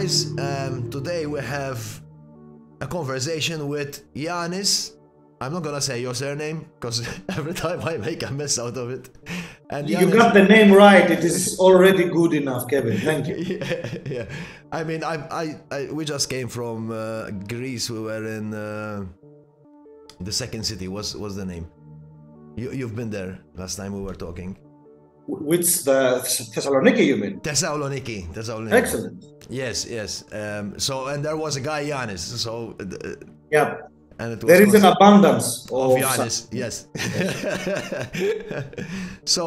guys, today we have a conversation with Ioannis. I'm not gonna say your surname because every time I make a mess out of it. And Ioannis, you got the name right. It is already good enough, Kevin. Thank you. Yeah. I mean, we just came from Greece. We were in the second city. What's the name? You've been there last time we were talking. Which the Thessaloniki, you mean? Thessaloniki. Thessaloniki. Excellent. Yes, yes. So, and there was a guy, Ioannis. So, yeah. And it was there is an abundance of Ioannis. Yes. So,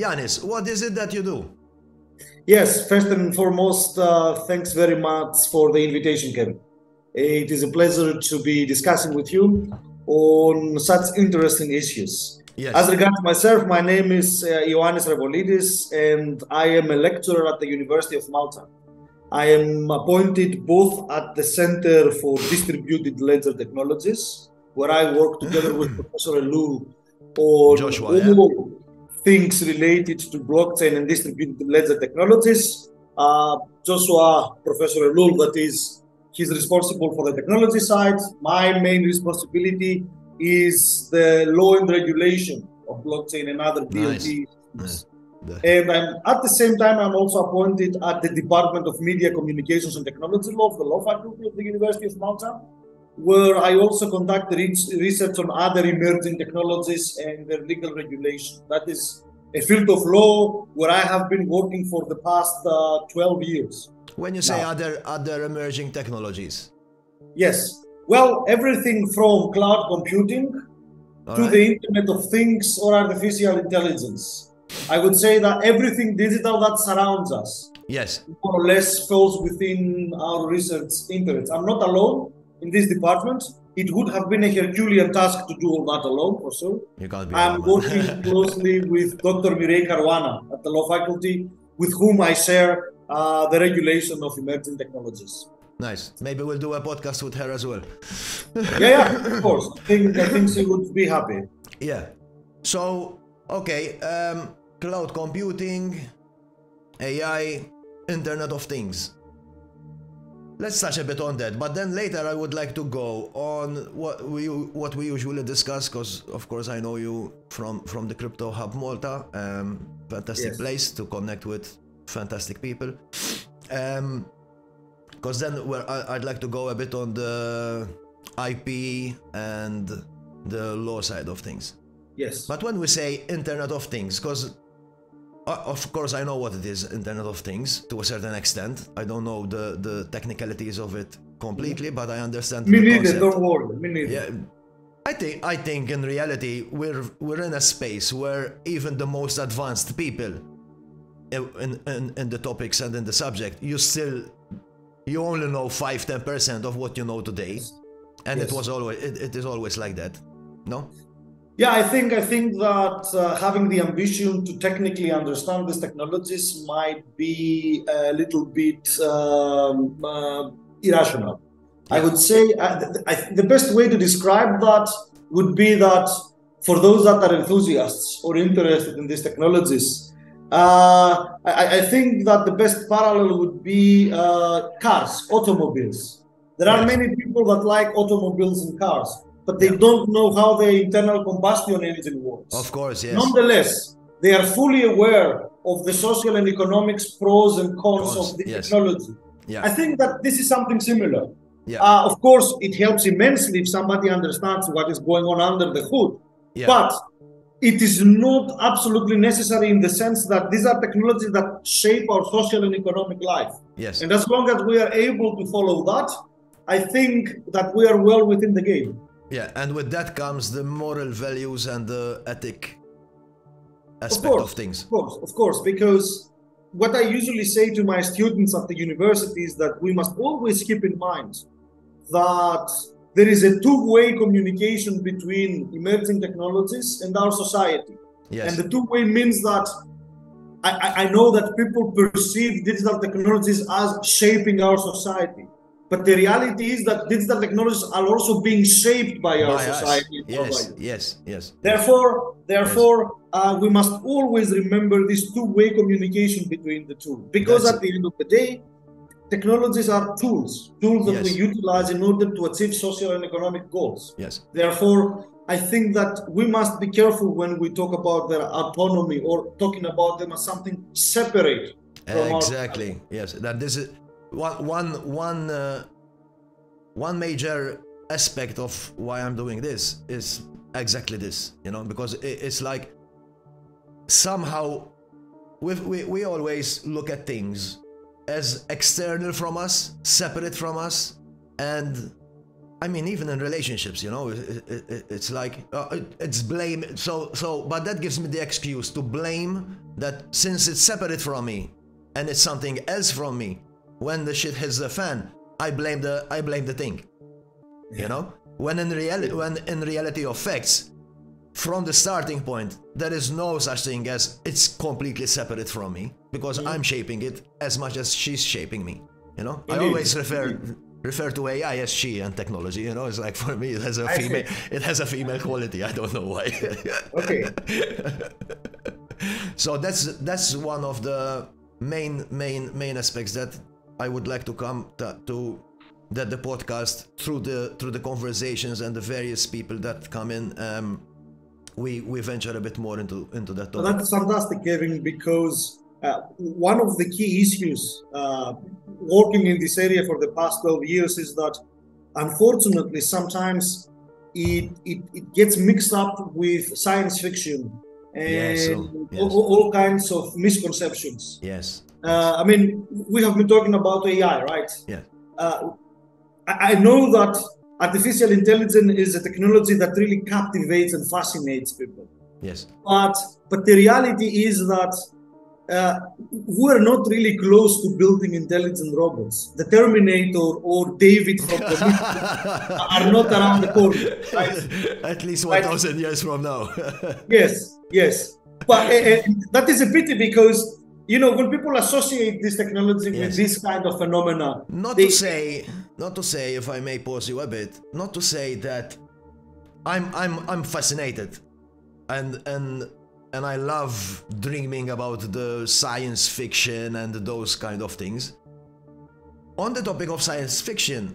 Ioannis, what is it that you do? Yes, first and foremost, thanks very much for the invitation, Kevin. It is a pleasure to be discussing with you on such interesting issues. Yes. As regards myself, my name is Ioannis Revolidis, and I am a lecturer at the University of Malta. I am appointed both at the Center for Distributed Ledger Technologies, where I work together with Professor Ellul on all things related to blockchain and distributed ledger technologies. Joshua, Professor Ellul, that is, he's responsible for the technology side. My main responsibility is the law and regulation of blockchain and other DLT. Nice. And I'm, at the same time, I'm also appointed at the Department of Media, Communications and Technology Law of the Law Faculty of the University of Malta, where I also conduct research on other emerging technologies and their legal regulation. That is a field of law where I have been working for the past 12 years. When you say now, other emerging technologies? Yes. Well, everything from cloud computing to the Internet of Things or Artificial Intelligence. I would say that everything digital that surrounds us, yes, more or less falls within our research interests. I'm not alone in this department. It would have been a Herculean task to do all that alone, for sure. You can't be I'm working closely with Dr. Mireille Caruana at the Law Faculty, with whom I share the regulation of emerging technologies. Nice. Maybe we'll do a podcast with her as well. Yeah, of course. I think she would be happy. Yeah. So, okay, cloud computing, AI, Internet of Things. Let's touch a bit on that, but then later I would like to go on what we usually discuss, because of course I know you from the Crypto Hub Malta, fantastic place to connect with fantastic people. Because then I'd like to go a bit on the IP and the law side of things. Yes. But when we say Internet of Things, because of course I know what it is, Internet of Things, to a certain extent. I don't know the technicalities of it completely, but I understand. Me neither, don't worry. Me neither. Yeah. I think in reality we're in a space where even the most advanced people in the topics and in the subject, you only know 5–10% of what you know today, and it is always like that, no? Yeah, I think that having the ambition to technically understand these technologies might be a little bit irrational. Yeah. I would say the best way to describe that would be that for those that are enthusiasts or interested in these technologies, I think that the best parallel would be cars, automobiles. There are many people that like automobiles and cars, but they don't know how the internal combustion engine works. Of course, yes. Nonetheless, they are fully aware of the social and economic pros and cons of the technology. Yeah. I think that this is something similar. Yeah. Of course, it helps immensely if somebody understands what is going on under the hood. Yeah. But it is not absolutely necessary, in the sense that these are technologies that shape our social and economic life. Yes. And as long as we are able to follow that, I think that we are well within the game. Yeah, and with that comes the moral values and the ethic aspect of things. Of course, because what I usually say to my students at the university is that we must always keep in mind that there is a two-way communication between emerging technologies and our society. Yes. And the two-way means that I know that people perceive digital technologies as shaping our society. But the reality is that digital technologies are also being shaped by our society. Yes, yes, yes. Therefore, we must always remember this two-way communication between the two. Because at the end of the day, technologies are tools. Tools that we utilize in order to achieve social and economic goals. Yes. Therefore, I think that we must be careful when we talk about their autonomy or talking about them as something separate from our... Yes, that this is... One major aspect of why I'm doing this is exactly this, you know, because it's like somehow we always look at things as external from us, separate from us. And I mean, even in relationships, you know, it's like it's blame. But that gives me the excuse to blame that since it's separate from me and it's something else from me. When the shit hits the fan, I blame the thing, you know. When in reality of facts, from the starting point, there is no such thing as it's completely separate from me, because I'm shaping it as much as she's shaping me, you know. I always refer to AI as she and technology, you know. It's like for me, it has a female quality. I don't know why. Okay. So that's one of the main aspects that I would like to come to that the podcast through the conversations and the various people that come in, we venture a bit more into that topic. That's fantastic, Kevin, because one of the key issues working in this area for the past 12 years is that unfortunately sometimes it gets mixed up with science fiction and all kinds of misconceptions. Yes. I mean, we have been talking about AI, right? Yeah. I know that artificial intelligence is a technology that really captivates and fascinates people. Yes. But the reality is that we're not really close to building intelligent robots. The Terminator or David from Prometheus are not around the corner. Right? At least 1,000 years from now. Yes, yes. But that is a pity because, you know, when people associate this technology with this kind of phenomena... Not to say, if I may pause you a bit, not to say that I'm fascinated and I love dreaming about the science fiction and those kind of things. On the topic of science fiction,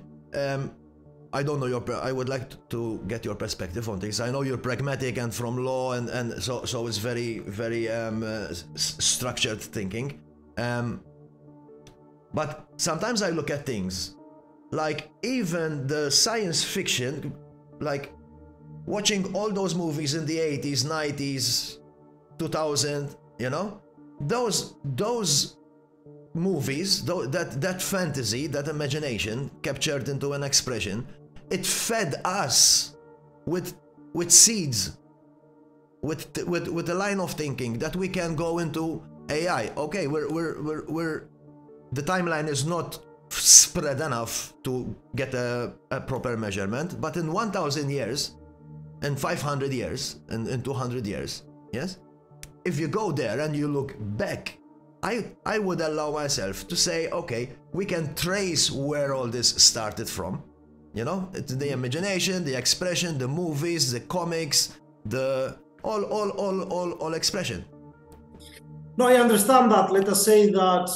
I don't know I would like to get your perspective on things. I know you're pragmatic and from law, and so it's very, very structured thinking. But sometimes I look at things like even the science fiction, like watching all those movies in the 80s, 90s, 2000, you know, those movies, that fantasy, that imagination captured into an expression. It fed us with seeds, with a line of thinking that we can go into AI. Okay, the timeline is not spread enough to get a proper measurement, but in 1,000 years, in 500 years, in 200 years, yes? If you go there and you look back, I would allow myself to say, okay, we can trace where all this started from. You know, it's the imagination, the expression, the movies, the comics, the all expression. No, I understand that. Let us say that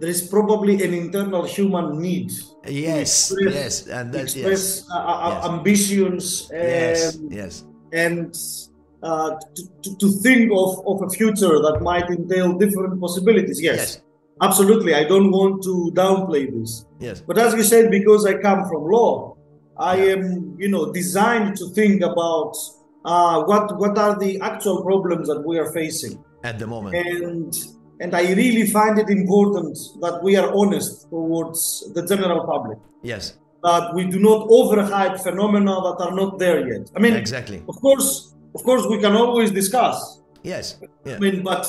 there is probably an internal human need. Yes, yes, and that express ambitions. To think of a future that might entail different possibilities. Yes, yes, absolutely. I don't want to downplay this. Yes. But as you said, because I come from law, I am, you know, designed to think about what are the actual problems that we are facing at the moment. And I really find it important that we are honest towards the general public. Yes. That we do not overhype phenomena that are not there yet. I mean, exactly. Of course, we can always discuss. Yes. Yeah. I mean, but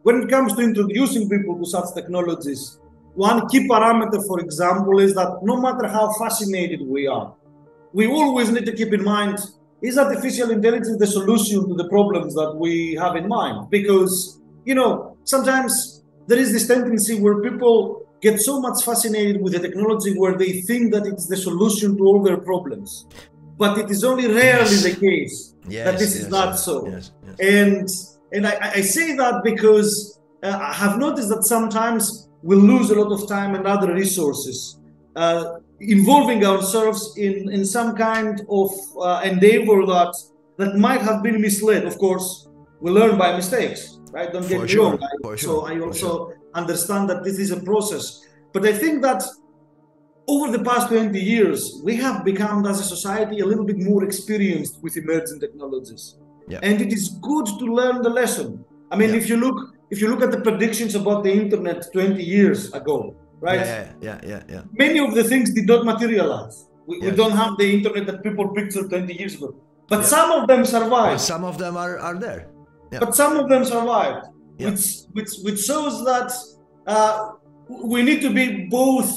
when it comes to introducing people to such technologies, one key parameter, for example, is that no matter how fascinated we are, we always need to keep in mind, is artificial intelligence the solution to the problems that we have in mind? Because, you know, sometimes there is this tendency where people get so much fascinated with the technology where they think that it's the solution to all their problems. But it is only rarely the case that this is not so. And I say that because I have noticed that sometimes we lose a lot of time and other resources involving ourselves in some kind of endeavor that might have been misled. Of course, we learn by mistakes, right? Don't get me wrong. So I also understand that this is a process. But I think that over the past 20 years, we have become, as a society, a little bit more experienced with emerging technologies. Yeah. And it is good to learn the lesson. I mean, if you look at the predictions about the internet 20 years ago, right? Yeah. Many of the things did not materialize. We don't have the internet that people pictured 20 years ago. But some of them survived. Well, some of them are there. Yeah. But some of them survived, which shows that we need to be both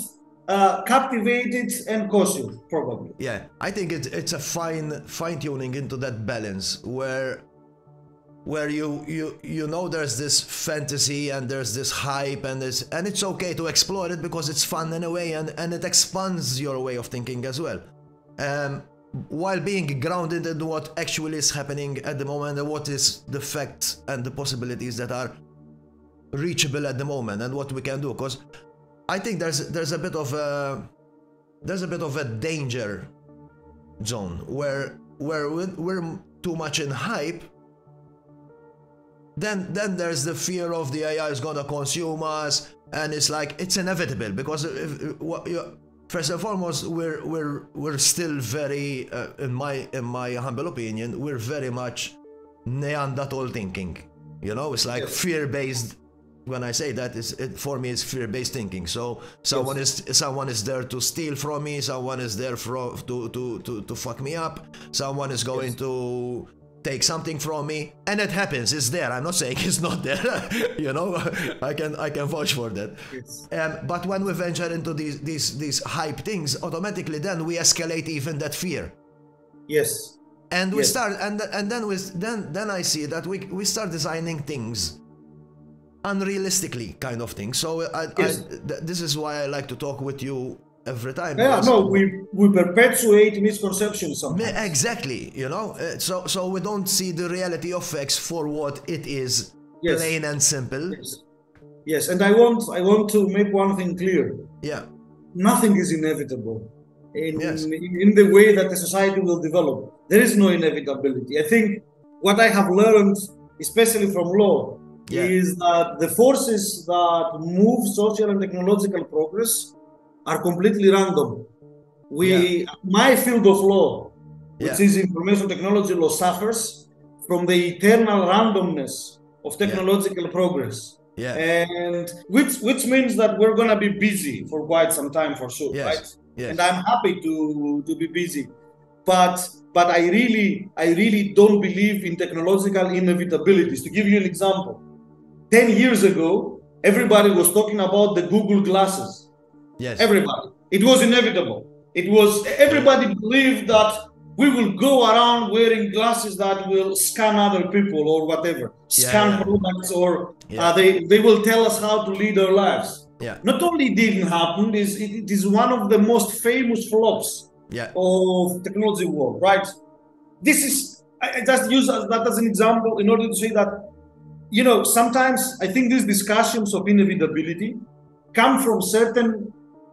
captivated and cautious, probably. Yeah, I think it's a fine tuning into that balance where you know there's this fantasy and there's this hype and it's okay to explore it because it's fun in a way and it expands your way of thinking as well, while being grounded in what actually is happening at the moment and what is the facts and the possibilities that are reachable at the moment and what we can do. Because I think there's a bit of a danger zone where we're too much in hype. Then there's the fear of the AI is gonna consume us, and it's like it's inevitable because first and foremost we're still very in my humble opinion, we're very much Neanderthal thinking. You know, it's like fear-based. When I say that, for me, it's fear-based thinking. So someone is there to steal from me. Someone is there to fuck me up. Someone is going to take something from me, and it happens. It's there. I'm not saying it's not there. You know, I can vouch for that. Yes. But when we venture into these hype things, automatically then we escalate even that fear. Yes. And we start, and then I see that we start designing things unrealistically, kind of thing. So this is why I like to talk with you every time. Yeah, no, we perpetuate misconceptions sometimes. Exactly, you know. So we don't see the reality of facts for what it is, plain and simple. Yes, and I want to make one thing clear. Yeah. Nothing is inevitable in the way that the society will develop. There is no inevitability. I think what I have learned, especially from law, is that the forces that move social and technological progress are completely random. My field of law, which is information technology law, suffers from the eternal randomness of technological progress. Yeah. And which means that we're gonna be busy for quite some time for sure, right? Yes. And I'm happy to be busy. But I really don't believe in technological inevitabilities. To give you an example. 10 years ago, everybody was talking about the Google glasses. Yes. Everybody. It was inevitable. Everybody believed that we will go around wearing glasses that will scan other people or whatever. Scan products or they will tell us how to lead our lives. Yeah. Not only didn't happen, it is one of the most famous flops of technology world, right? This is, I just use that as an example in order to say that, you know, sometimes I think these discussions of inevitability come from certain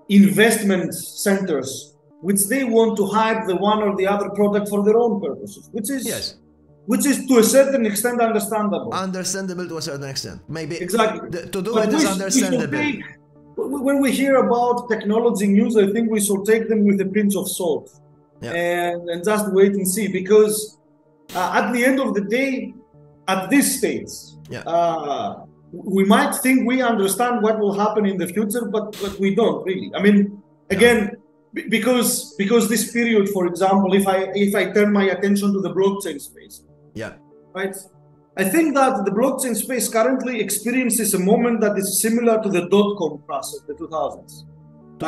investment centers, which they want to hide the one or the other product for their own purposes, which is to a certain extent understandable. Understandable to a certain extent, maybe. Exactly. It is understandable. When we hear about technology news, I think we should take them with a pinch of salt and just wait and see, because at the end of the day, at this stage, we might think we understand what will happen in the future, but we don't really. I mean, again, because this period, for example, if I turn my attention to the blockchain space, right? I think that the blockchain space currently experiences a moment that is similar to the .com crash of the 2000s. To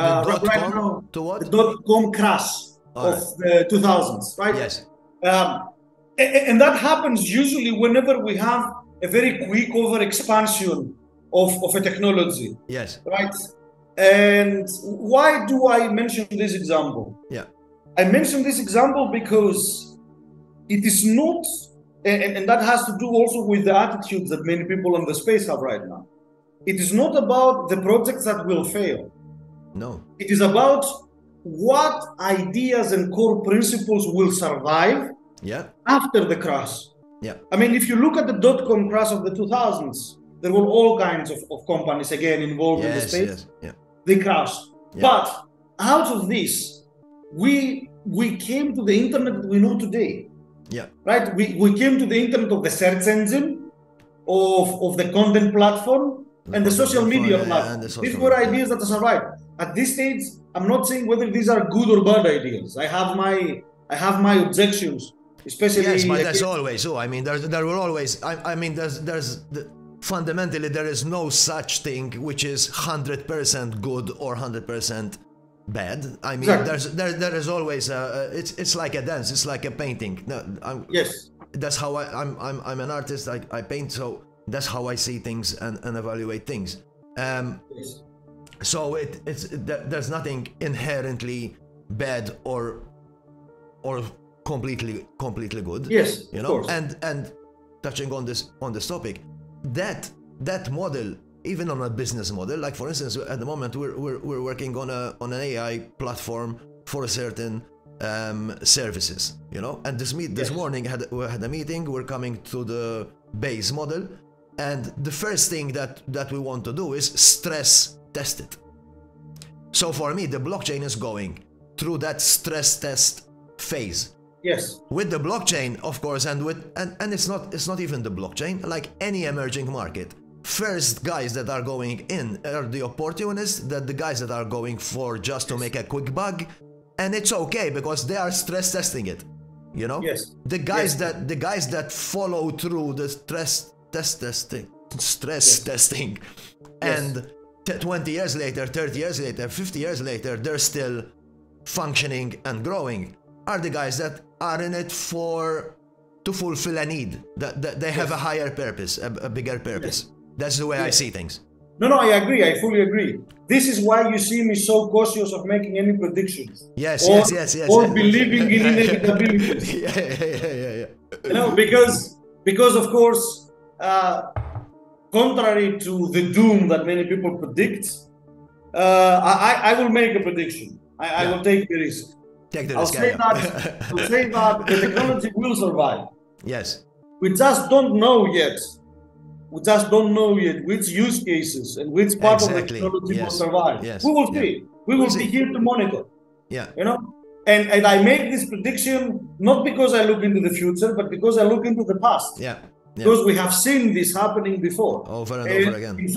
the .com crash of the 2000s, right? Yes. And that happens usually whenever we have a very quick over-expansion of a technology. Yes. Right? And why do I mention this example? Yeah, I mention this example because it is not, and that has to do also with the attitude that many people in the space have right now. It is not about the projects that will fail. No. It is about what ideas and core principles will survive after the crash. Yeah. I mean, if you look at the dot-com crash of the 2000s, there were all kinds of companies again involved in the space. Yes, yeah. They crashed. Yeah. But out of this, we came to the internet that we know today. Yeah. Right? We came to the internet of the search engine, of the content platform, and the social media platform. These were ideas that survived. At this stage, I'm not saying whether these are good or bad ideas. I have my objections, especially. Yes, but that's always so. I mean, there will always. Fundamentally, there is no such thing which is 100% good or 100% bad. I mean, there is always it's like a dance. It's like a painting. No, that's how I'm an artist. I paint, so that's how I see things and evaluate things. So there's nothing inherently bad or completely good. Yes, you know. Of course. And touching on this topic. That model, even on a business model, like for instance, at the moment we're working on an AI platform for certain services, you know. And this morning we had a meeting. We're coming to the base model, and the first thing that we want to do is stress test it. So for me, the blockchain is going through that stress test phase. Yes. With the blockchain, of course, and it's not even the blockchain. Like any emerging market, first guys that are going in are the opportunists, that the guys that are going for just to make a quick buck, and it's okay because they are stress testing it, you know. Yes. The guys that follow through the stress testing, and 20 years later, 30 years later, 50 years later, they're still functioning and growing. Are the guys that are in it to fulfill a need, that they have a higher purpose, a bigger purpose. That's the way I see things. No, I agree. I fully agree. This is why you see me so cautious of making any predictions. Yes. Or believing in inevitabilities. You know, because of course, contrary to the doom that many people predict, I will make a prediction. I will take the risk. I'll say that the technology will survive. Yes. We just don't know yet. We just don't know yet which use cases and which part of the technology will survive. Yes. We will see. We will be here to monitor. Yeah. You know? And I make this prediction not because I look into the future, but because I look into the past. Yeah. Because we have seen this happening before. Over and over again. In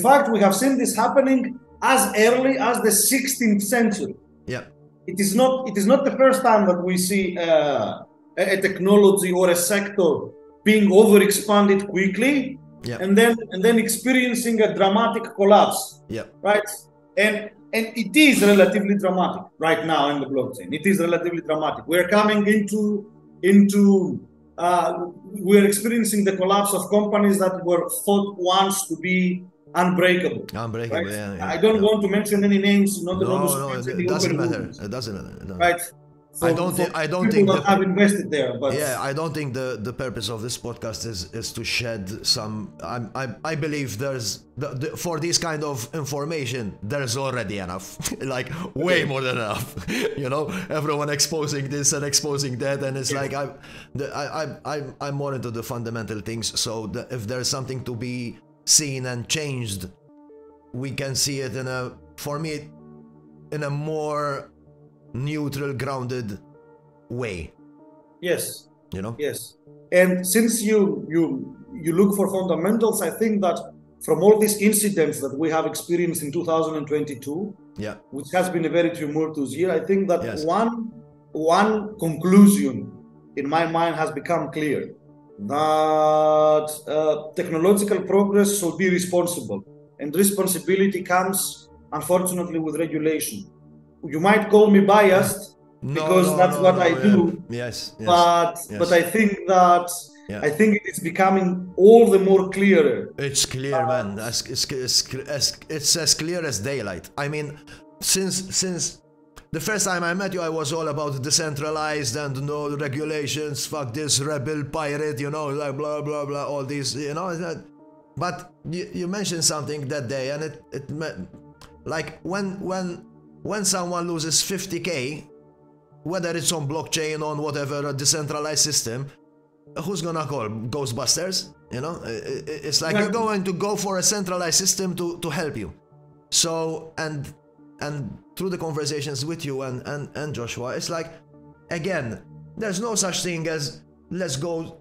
fact, we have seen this happening as early as the 16th century. Yeah. It is not the first time that we see a technology or a sector being overexpanded quickly, and then experiencing a dramatic collapse. Yeah. Right. And it is relatively dramatic right now in the blockchain. It is relatively dramatic. We're coming into we're experiencing the collapse of companies that were thought once to be unbreakable. Right? I don't want to mention any names. It doesn't matter. Right? So I don't think that have invested there. But I don't think the purpose of this podcast is to shed some. I believe there's for this kind of information there's already enough, like way more than enough. You know, everyone exposing this and exposing that, and it's like I'm more into the fundamental things. So if there's something to be seen and changed, we can see it in a more neutral, grounded way. Yes, you know. Yes. And since you look for fundamentals, I think that from all these incidents that we have experienced in 2022, which has been a very tumultuous year, I think that one conclusion in my mind has become clear. That technological progress should be responsible, and responsibility comes, unfortunately, with regulation. You might call me biased because that's what I do. But I think that Yeah. I think it's becoming all the more clearer. It's clear, man. It's as clear as daylight. I mean, since the first time I met you, I was all about decentralized and no regulations, fuck this rebel pirate, you know, like blah, blah, blah, all these, you know. But you mentioned something that day, and it like when someone loses 50K, whether it's on blockchain, on whatever, a decentralized system, who's gonna call? Ghostbusters? You know? It's like you're going to go for a centralized system to help you. So, and through the conversations with you and Joshua, it's like, again, there's no such thing as let's go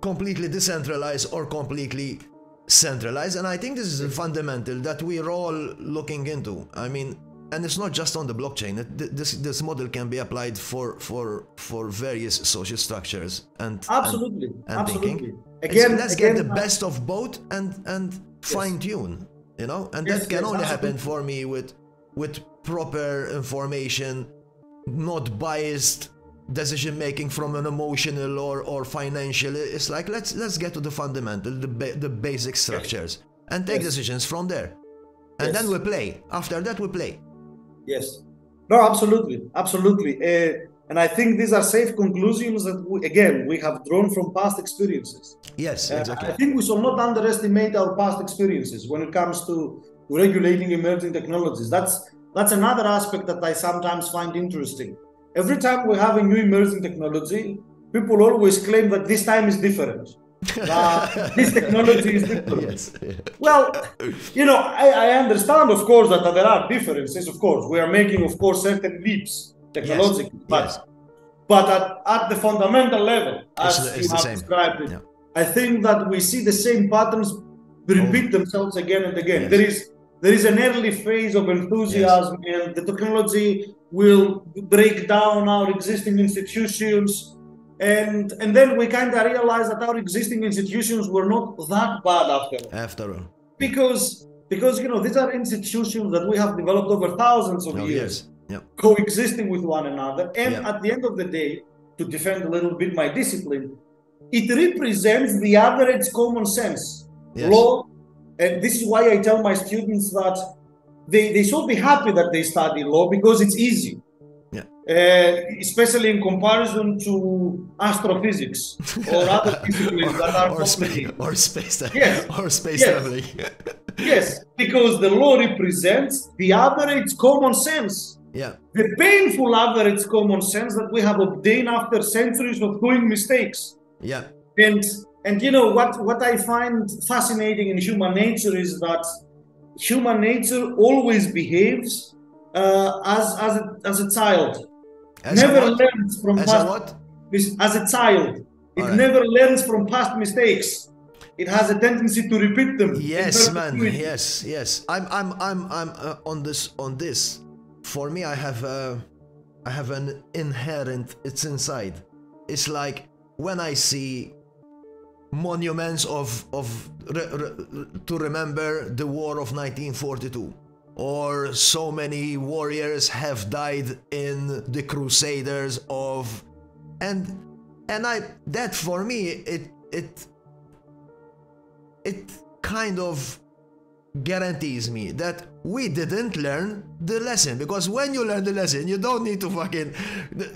completely decentralized or completely centralized. And I think this is fundamental that we're all looking into. I mean, and it's not just on the blockchain. This model can be applied for various social structures and absolutely, and absolutely. Thinking. Again, let's get the best of both and fine tune, you know. And that can only happen for me with proper information, not biased decision making from an emotional or financial. It's like let's get to the fundamental, the basic structures, and take decisions from there, and then we play. After that, we play. Yes. No, absolutely. Absolutely. And I think these are safe conclusions that, we have drawn from past experiences. Yes, exactly. I think we should not underestimate our past experiences when it comes to regulating emerging technologies. That's another aspect that I sometimes find interesting. Every time we have a new emerging technology, people always claim that this time is different. This technology is different. Yes. Well, you know, I understand, of course, that there are differences. Of course, we are making, of course, certain leaps technologically, but at the fundamental level, as you have described it, I think that we see the same patterns repeat themselves again and again. Yes. There is an early phase of enthusiasm, and the technology will break down our existing institutions. And then we kind of realized that our existing institutions were not that bad after all. Because you know, these are institutions that we have developed over thousands of years, coexisting with one another. And at the end of the day, to defend a little bit my discipline, it represents the average common sense law. And this is why I tell my students that they should be happy that they study law, because it's easy. Especially in comparison to astrophysics or other disciplines that are complicated. Or space traveling. Yes, because the law represents the average common sense. The painful average common sense that we have obtained after centuries of doing mistakes. And you know, what I find fascinating in human nature is that human nature always behaves as a child. Never learns from past mistakes. It has a tendency to repeat them. Yes, man. Yes. I'm on this. For me, I have an inherent. It's inside. It's like when I see monuments to remember the War of 1942. Or so many warriors have died in the Crusaders of, and that for me it kind of guarantees me that we didn't learn the lesson, because when you learn the lesson, you don't need to fucking,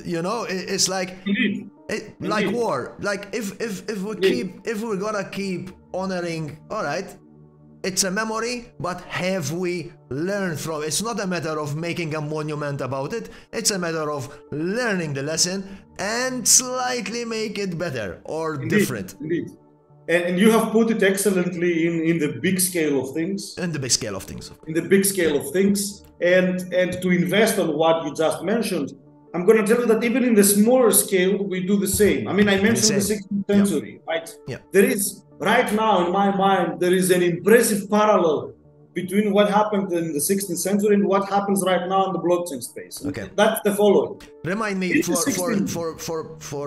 you know, it's like like war. Like if we're gonna keep honoring, all right. It's a memory, but have we learned from it? It's not a matter of making a monument about it. It's a matter of learning the lesson and slightly make it better or different. Indeed. And you have put it excellently in the big scale of things. And to invest on what you just mentioned, I'm going to tell you that even in the smaller scale, we do the same. I mean, I mentioned the 16th century, right? There is... Right now, in my mind, there is an impressive parallel between what happened in the 16th century and what happens right now in the blockchain space. Okay, that's the following. Remind me for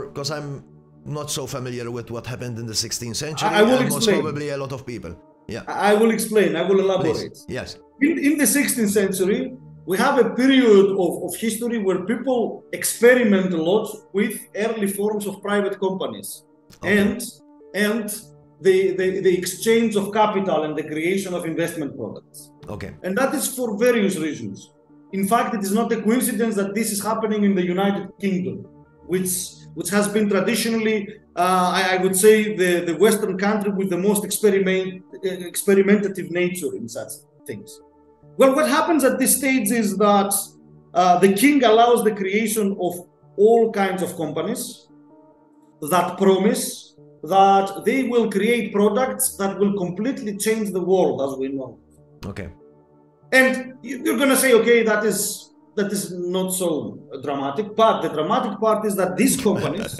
because I'm not so familiar with what happened in the 16th century. I will explain. Probably a lot of people. I will explain. I will elaborate. Please. Yes. In the 16th century, we have a period of history where people experiment a lot with early forms of private companies. Okay. And the exchange of capital and the creation of investment products. Okay. And that is for various reasons. In fact, it is not a coincidence that this is happening in the United Kingdom, which has been traditionally, I would say, the Western country with the most experimentative nature in such things. Well, what happens at this stage is that the king allows the creation of all kinds of companies that promise that they will create products that will completely change the world as we know. Okay. And you're going to say, okay, that is not so dramatic, but the dramatic part is that these companies,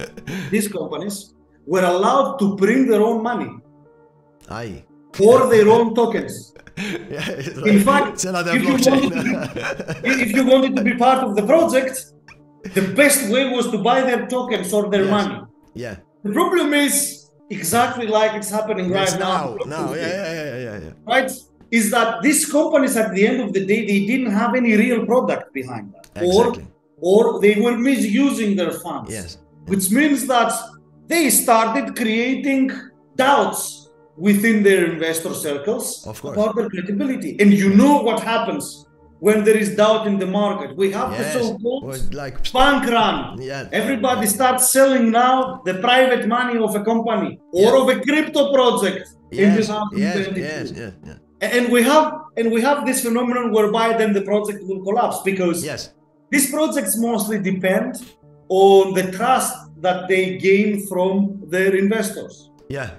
were allowed to print their own money. Aye. Or their own tokens. Yeah, like, in fact, it's another blockchain. If you wanted to be part of the project, the best way was to buy their tokens or their money. Yeah. The problem is exactly like it's happening right now. Right? Is that these companies at the end of the day, they didn't have any real product behind that. Exactly. Or they were misusing their funds. Yes. Which means that they started creating doubts within their investor circles about their credibility. And you know what happens when there is doubt in the market. We have the so-called like bank run. Yeah. Everybody starts selling now the private money of a company or of a crypto project in 2022. Yes. And we have this phenomenon whereby then the project will collapse because these projects mostly depend on the trust that they gain from their investors. Yeah.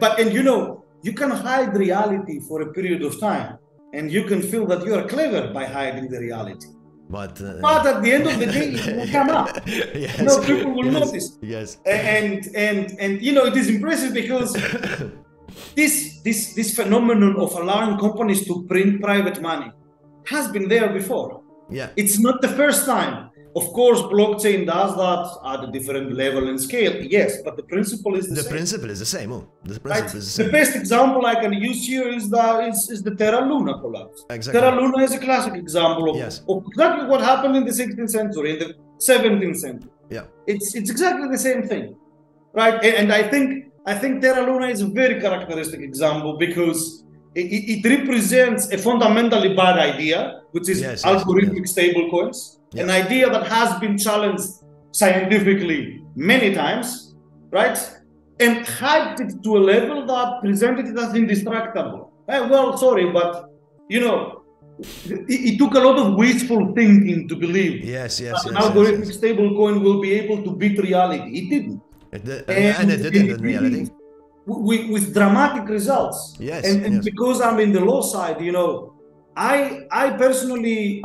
But you know, you can hide reality for a period of time and you can feel that you are clever by hiding the reality. But at the end of the day, it will come up. Yes, you know, people will notice. Yes. And you know, it is impressive because this phenomenon of allowing companies to print private money has been there before. Yeah. It's not the first time. Of course, blockchain does that at a different level and scale, yes, but the principle is the same. Principle is the same. The best example I can use here is the Terra Luna collapse. Exactly. Terra Luna is a classic example of exactly what happened in the 16th century, in the 17th century. Yeah. It's exactly the same thing, right? And I think Terra Luna is a very characteristic example because it represents a fundamentally bad idea, which is algorithmic stablecoins. An idea that has been challenged scientifically many times, right? And hyped it to a level that presented it as indestructible. Well, sorry, but, you know, it took a lot of wishful thinking to believe that an algorithmic stablecoin will be able to beat reality. It didn't. It didn't in reality. With dramatic results. Yes. And because I'm in the law side, you know, I personally...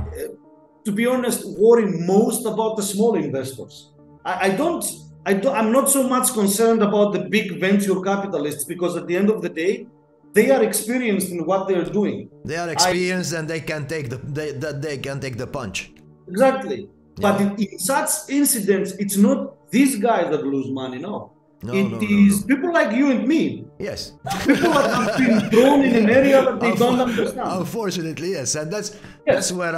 to be honest, worry most about the small investors. I'm not so much concerned about the big venture capitalists because at the end of the day, they are experienced in what they are doing. They are experienced and they can take the punch. Exactly. Yeah. But in such incidents, it's not these guys that lose money, no. No, it is people like you and me. Yes. People that have been thrown in an area that they don't understand. Unfortunately, yes. And that's where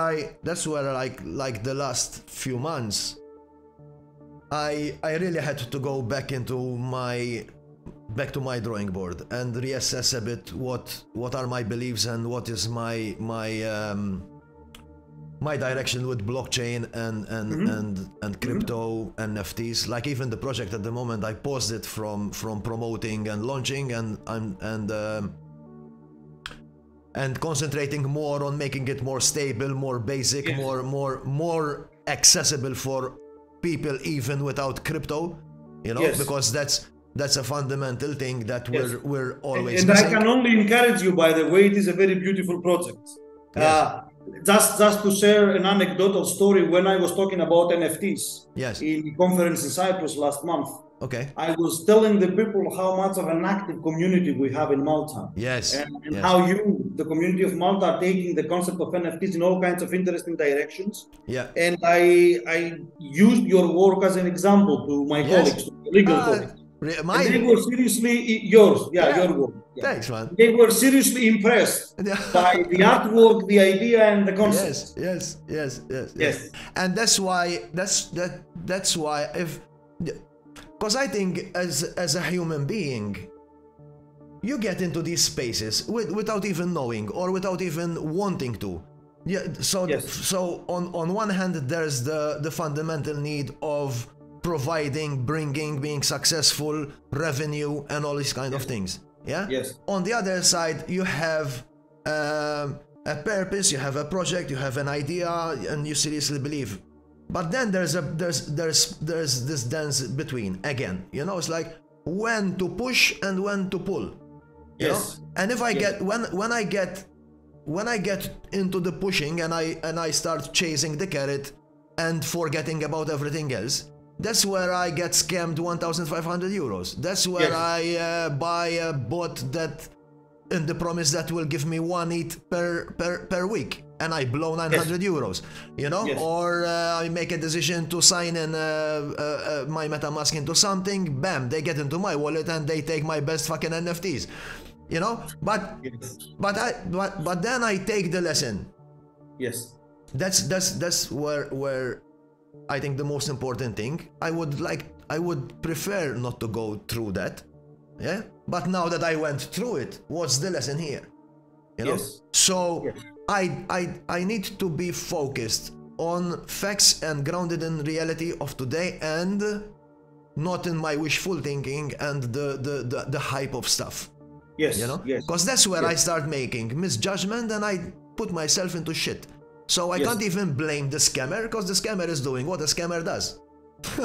like the last few months I really had to go back into my drawing board and reassess a bit what are my beliefs and what is my direction with blockchain and crypto and NFTs. Like even the project at the moment, I paused it from promoting and launching and concentrating more on making it more stable, more basic, more accessible for people even without crypto. You know, because that's a fundamental thing that we're always missing. And I can only encourage you. By the way, it is a very beautiful project. Yes. Just to share an anecdotal story, when I was talking about NFTs in a conference in Cyprus last month, I was telling the people how much of an active community we have in Malta. Yes. And how the community of Malta, are taking the concept of NFTs in all kinds of interesting directions. Yeah. And I used your work as an example to my colleagues, to the legal colleagues. And they were seriously your work. Yeah. Thanks, man. They were seriously impressed by the artwork, the idea, and the concept. Yes. And that's why. That's why. If Because I think as a human being, you get into these spaces without even knowing or without even wanting to. Yeah. So yes. So on one hand, there's the fundamental need of providing, bringing, being successful, revenue, and all these kind of things. Yeah. Yes. On the other side, you have a purpose, you have a project, you have an idea, and you seriously believe. But then there's this dance between again. You know, it's like when to push and when to pull. Yes. You know? And if I get when I get into the pushing and I start chasing the carrot and forgetting about everything else, that's where I get scammed 1,500 euros. That's where I buy a bot that in the promise that will give me one ETH per week, and I blow 900 euros, you know, or I make a decision to sign in my MetaMask into something, bam, they get into my wallet and they take my best fucking NFTs. You know, but then I take the lesson. Yes, that's where I think the most important thing. I would prefer not to go through that. Yeah, but now that I went through it, what's the lesson here? You know, so I need to be focused on facts and grounded in reality of today and not in my wishful thinking and the hype of stuff. Yes, you know, because that's where I start making misjudgment and I put myself into shit. So I can't even blame the scammer because the scammer is doing what a scammer does.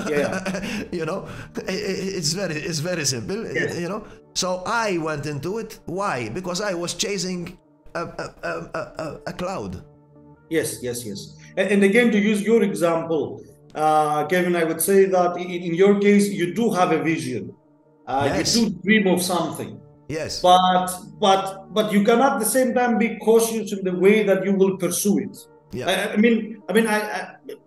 Yeah. You know, it's very simple, you know. So I went into it. Why? Because I was chasing a cloud. Yes, yes, yes. And again, to use your example, Kevin, I would say that in your case, you do have a vision. You do dream of something. Yes, but you cannot at the same time be cautious in the way that you will pursue it. Yeah, I mean,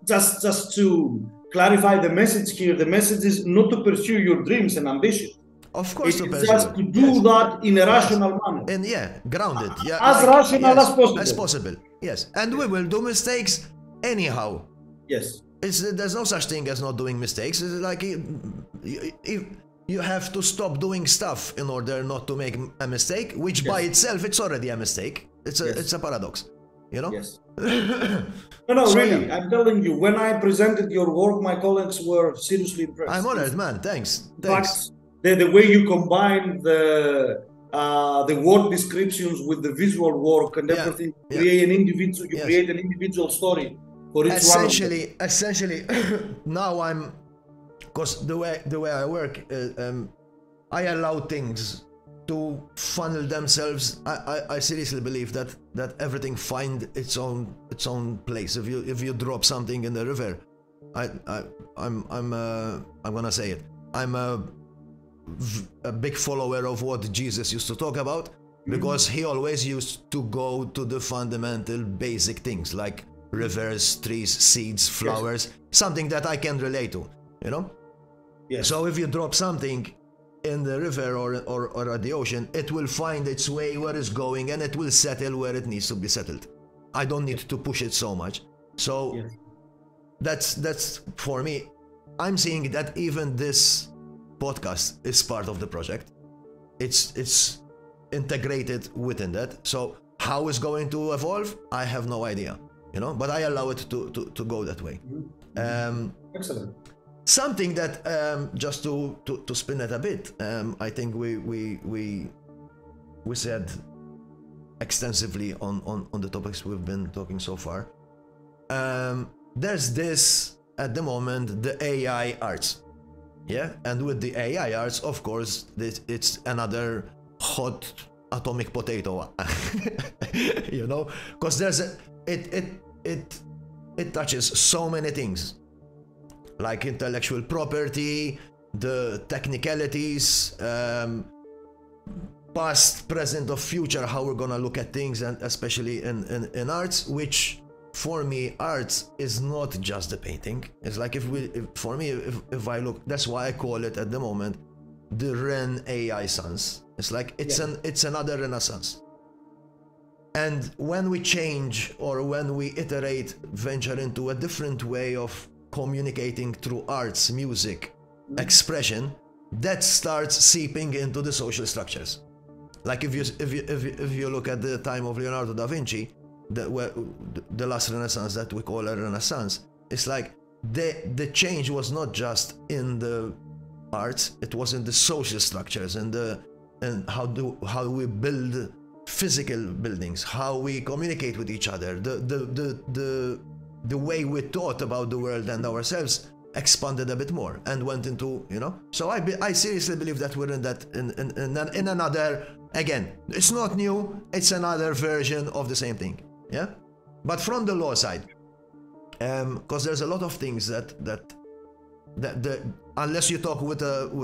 just to clarify the message here, the message is not to pursue your dreams and ambition. Of course, it's just to do that in a rational manner and grounded, as rational as possible. Yes, and we will do mistakes anyhow. Yes, there's no such thing as not doing mistakes. It's like if you have to stop doing stuff in order not to make a mistake, which by itself, it's already a mistake. It's a paradox, you know? Yes. No, so, really, I'm telling you, when I presented your work, my colleagues were seriously impressed. I'm honored, man, thanks. But the way you combine the word descriptions with the visual work and everything, you create an individual story for each one. Essentially, now I'm... Because the way I work, I allow things to funnel themselves. I seriously believe that everything find its own place. If you drop something in the river, I'm gonna say it. I'm a big follower of what Jesus used to talk about, because he always used to go to the fundamental basic things like rivers, trees, seeds, flowers, something that I can relate to, you know. Yes. So if you drop something in the river or at the ocean, it will find its way where it's going and it will settle where it needs to be settled. I don't need to push it so much. So that's for me. I'm seeing that even this podcast is part of the project. It's integrated within that. So how it's going to evolve, I have no idea, you know, but I allow it to go that way. Excellent. Something that, just to spin it a bit, I think we said extensively on the topics we've been talking so far. There's this, at the moment, the AI arts. Yeah, and with the AI arts, of course, it's another hot atomic potato, you know, because there's it touches so many things. Like intellectual property, the technicalities, past, present, or future, how we're gonna look at things, and especially in arts, which for me, arts is not just the painting. It's like for me, if I look, that's why I call it at the moment the Ren AI Sons. It's like it's another Renaissance. And when we change or when we iterate, venture into a different way of communicating through arts, music, expression that starts seeping into the social structures. Like if you look at the time of Leonardo da Vinci, the last Renaissance that we call a Renaissance, it's like the change was not just in the arts, it was in the social structures and how we build physical buildings, how we communicate with each other, the way we thought about the world and ourselves expanded a bit more and went into, you know. So I seriously believe that we're in another, again, it's not new, it's another version of the same thing, yeah. But from the law side, because there's a lot of things that unless you talk with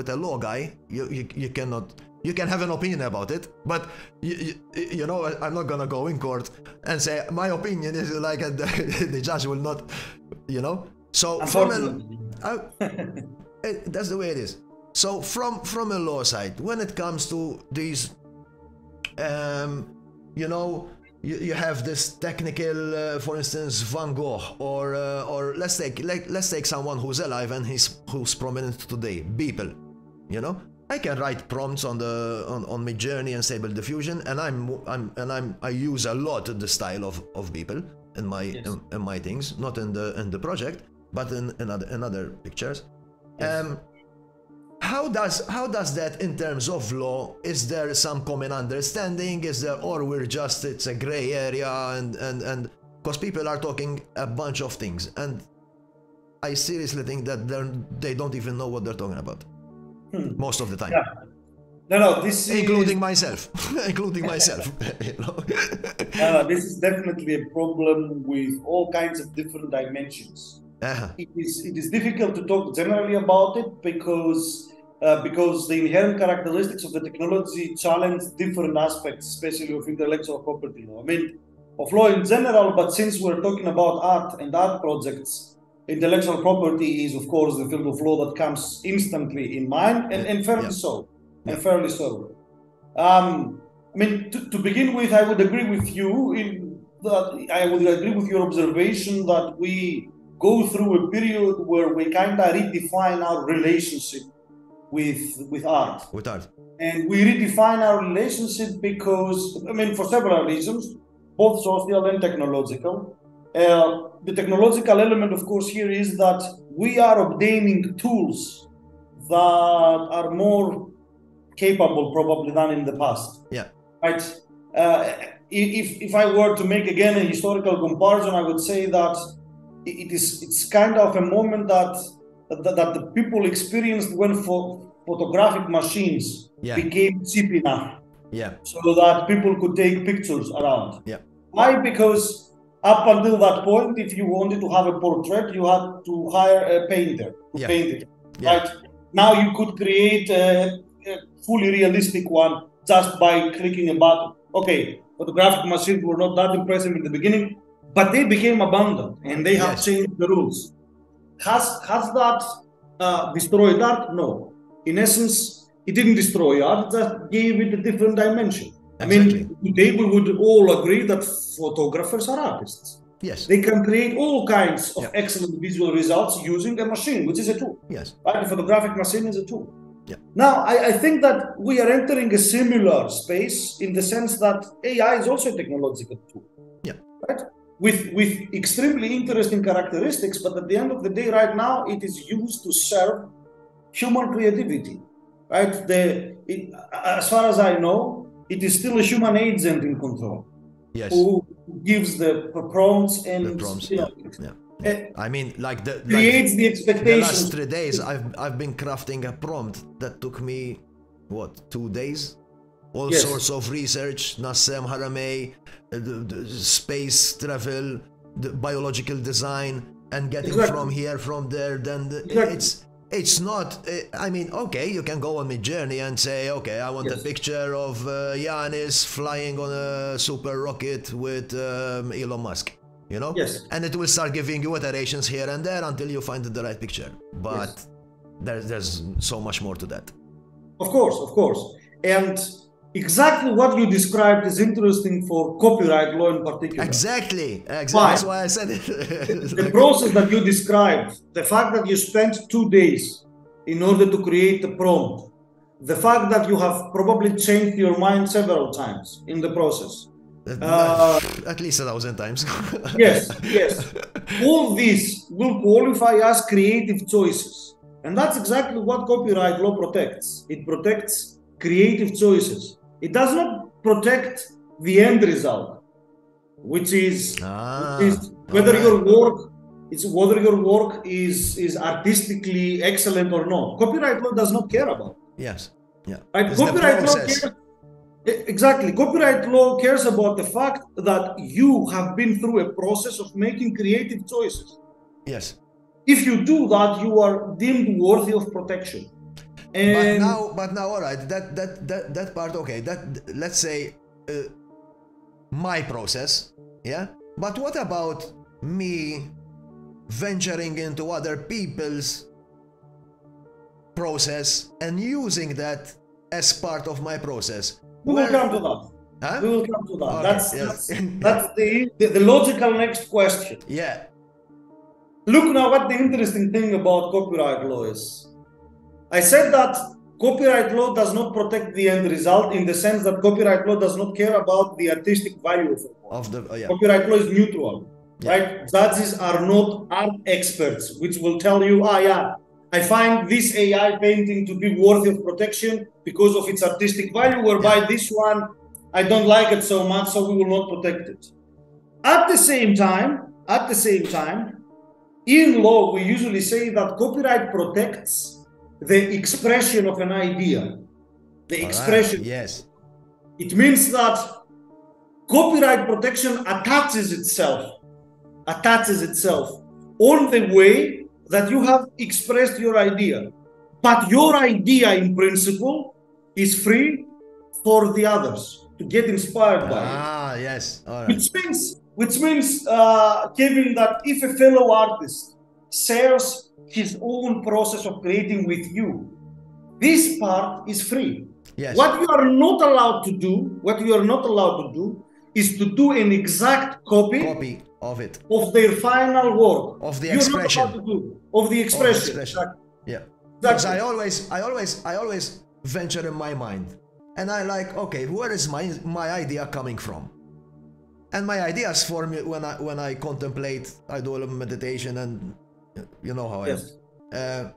a law guy, you cannot. You can have an opinion about it, but you know, I'm not gonna go in court and say my opinion is like, and the judge will not, you know. So that's the way it is. So from a law side, when it comes to these, you know, you have this technical, for instance, Van Gogh, or let's take someone who's alive and who's prominent today, Beeple, you know. I can write prompts on Midjourney and stable diffusion, and I use a lot the style of Beeple in my in my things, not in the project, but in other pictures. Yes. How does that in terms of law? Is there some common understanding? Is there, or we're just, it's a gray area, and because people are talking a bunch of things, and I seriously think that they don't even know what they're talking about. Most of the time. Yeah. No, this is... Including myself. Including myself. You know? No, this is definitely a problem with all kinds of different dimensions. Uh-huh. It is difficult to talk generally about it because the inherent characteristics of the technology challenge different aspects, especially of intellectual property law. I mean, of law in general, but since we're talking about art and art projects, intellectual property is, of course, the field of law that comes instantly in mind, and fairly so. And fairly so. I mean, to begin with, I would agree with you in that I would agree with your observation that we go through a period where we kind of redefine our relationship with art. With art. And we redefine our relationship because, I mean, for several reasons, both social and technological. The technological element, of course, here is that we are obtaining tools that are more capable, probably, than in the past. Yeah. Right. If I were to make again a historical comparison, I would say that it's kind of a moment that the people experienced when photographic machines became cheap enough. Yeah. So that people could take pictures around. Yeah. Why? Because up until that point, if you wanted to have a portrait, you had to hire a painter to paint it. Yeah. Right? Now you could create a fully realistic one just by clicking a button. Okay, photographic machines were not that impressive in the beginning, but they became abundant and they have changed the rules. Has that destroyed art? No. In essence, it didn't destroy art, it just gave it a different dimension. Exactly. I mean, today we would all agree that photographers are artists. Yes. They can create all kinds of excellent visual results using a machine, which is a tool. Yes. Right? A photographic machine is a tool. Yeah. Now, I think that we are entering a similar space in the sense that AI is also a technological tool. Yeah. Right? With extremely interesting characteristics, but at the end of the day, right now, it is used to serve human creativity. Right? As far as I know, it is still a human agent in control, who gives the prompts and the prompts, I mean, like creates the expectations. The last 3 days, I've been crafting a prompt that took me what, 2 days? All sorts of research, Nassem Harameh, the space travel, the biological design, and getting from here, from there. Then it's not, I mean, okay, you can go on Midjourney and say, okay, I want a picture of Ioannis flying on a super rocket with Elon Musk, you know? Yes. And it will start giving you iterations here and there until you find the right picture. But there's so much more to that. Of course, of course. And exactly what you described is interesting for copyright law in particular. Exactly. That's why I said it. The process that you described, the fact that you spent 2 days in order to create a prompt. The fact that you have probably changed your mind several times in the process. At least 1,000 times. Yes, yes. All this will qualify as creative choices. And that's exactly what copyright law protects. It protects creative choices. It does not protect the end result, which is whether your work is artistically excellent or not. Copyright law does not care about it. Yes. Yeah. Right? Copyright law cares, exactly. Copyright law cares about the fact that you have been through a process of making creative choices. Yes. If you do that, you are deemed worthy of protection. And but now, all right. That part, okay. Let's say my process, yeah. But what about me venturing into other people's process and using that as part of my process? We will come to that. Okay, that's the logical next question. Yeah. Look now what the interesting thing about copyright law is. I said that copyright law does not protect the end result in the sense that copyright law does not care about the artistic value of the Copyright law is neutral, right? Judges are not art experts, which will tell you, I find this AI painting to be worthy of protection because of its artistic value, whereby this one, I don't like it so much, so we will not protect it. At the same time, in law, we usually say that copyright protects the expression of an idea. The expression. Right. Yes. It means that copyright protection attaches itself on the way that you have expressed your idea, but your idea in principle is free for the others to get inspired by it. Yes. All right. Which means, Kevin, that if a fellow artist shares his own process of creating with you, this part is free. Yes. What you are not allowed to do is to do an exact copy of it, of their final work, of the expression. Exactly. Yeah. Because I always venture in my mind, and I like, okay, where is my idea coming from? And my ideas form when I contemplate. I do a little meditation, and you know how I am.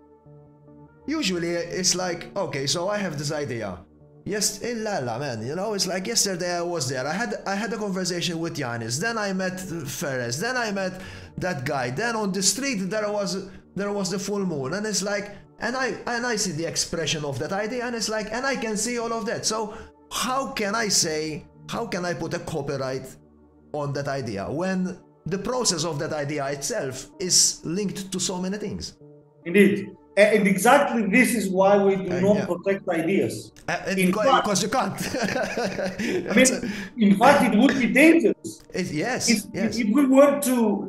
Usually it's like, okay, so I have this idea. Yes, man, you know, it's like yesterday I was there. I had a conversation with Ioannis, then I met Ferris, then I met that guy. Then on the street there was the full moon, and it's like, and I see the expression of that idea, and it's like, and I can see all of that. So how can I put a copyright on that idea when the process of that idea itself is linked to so many things? Indeed. And exactly this is why we do not protect ideas. Because you can't. I mean, in fact, it would be dangerous. If we were to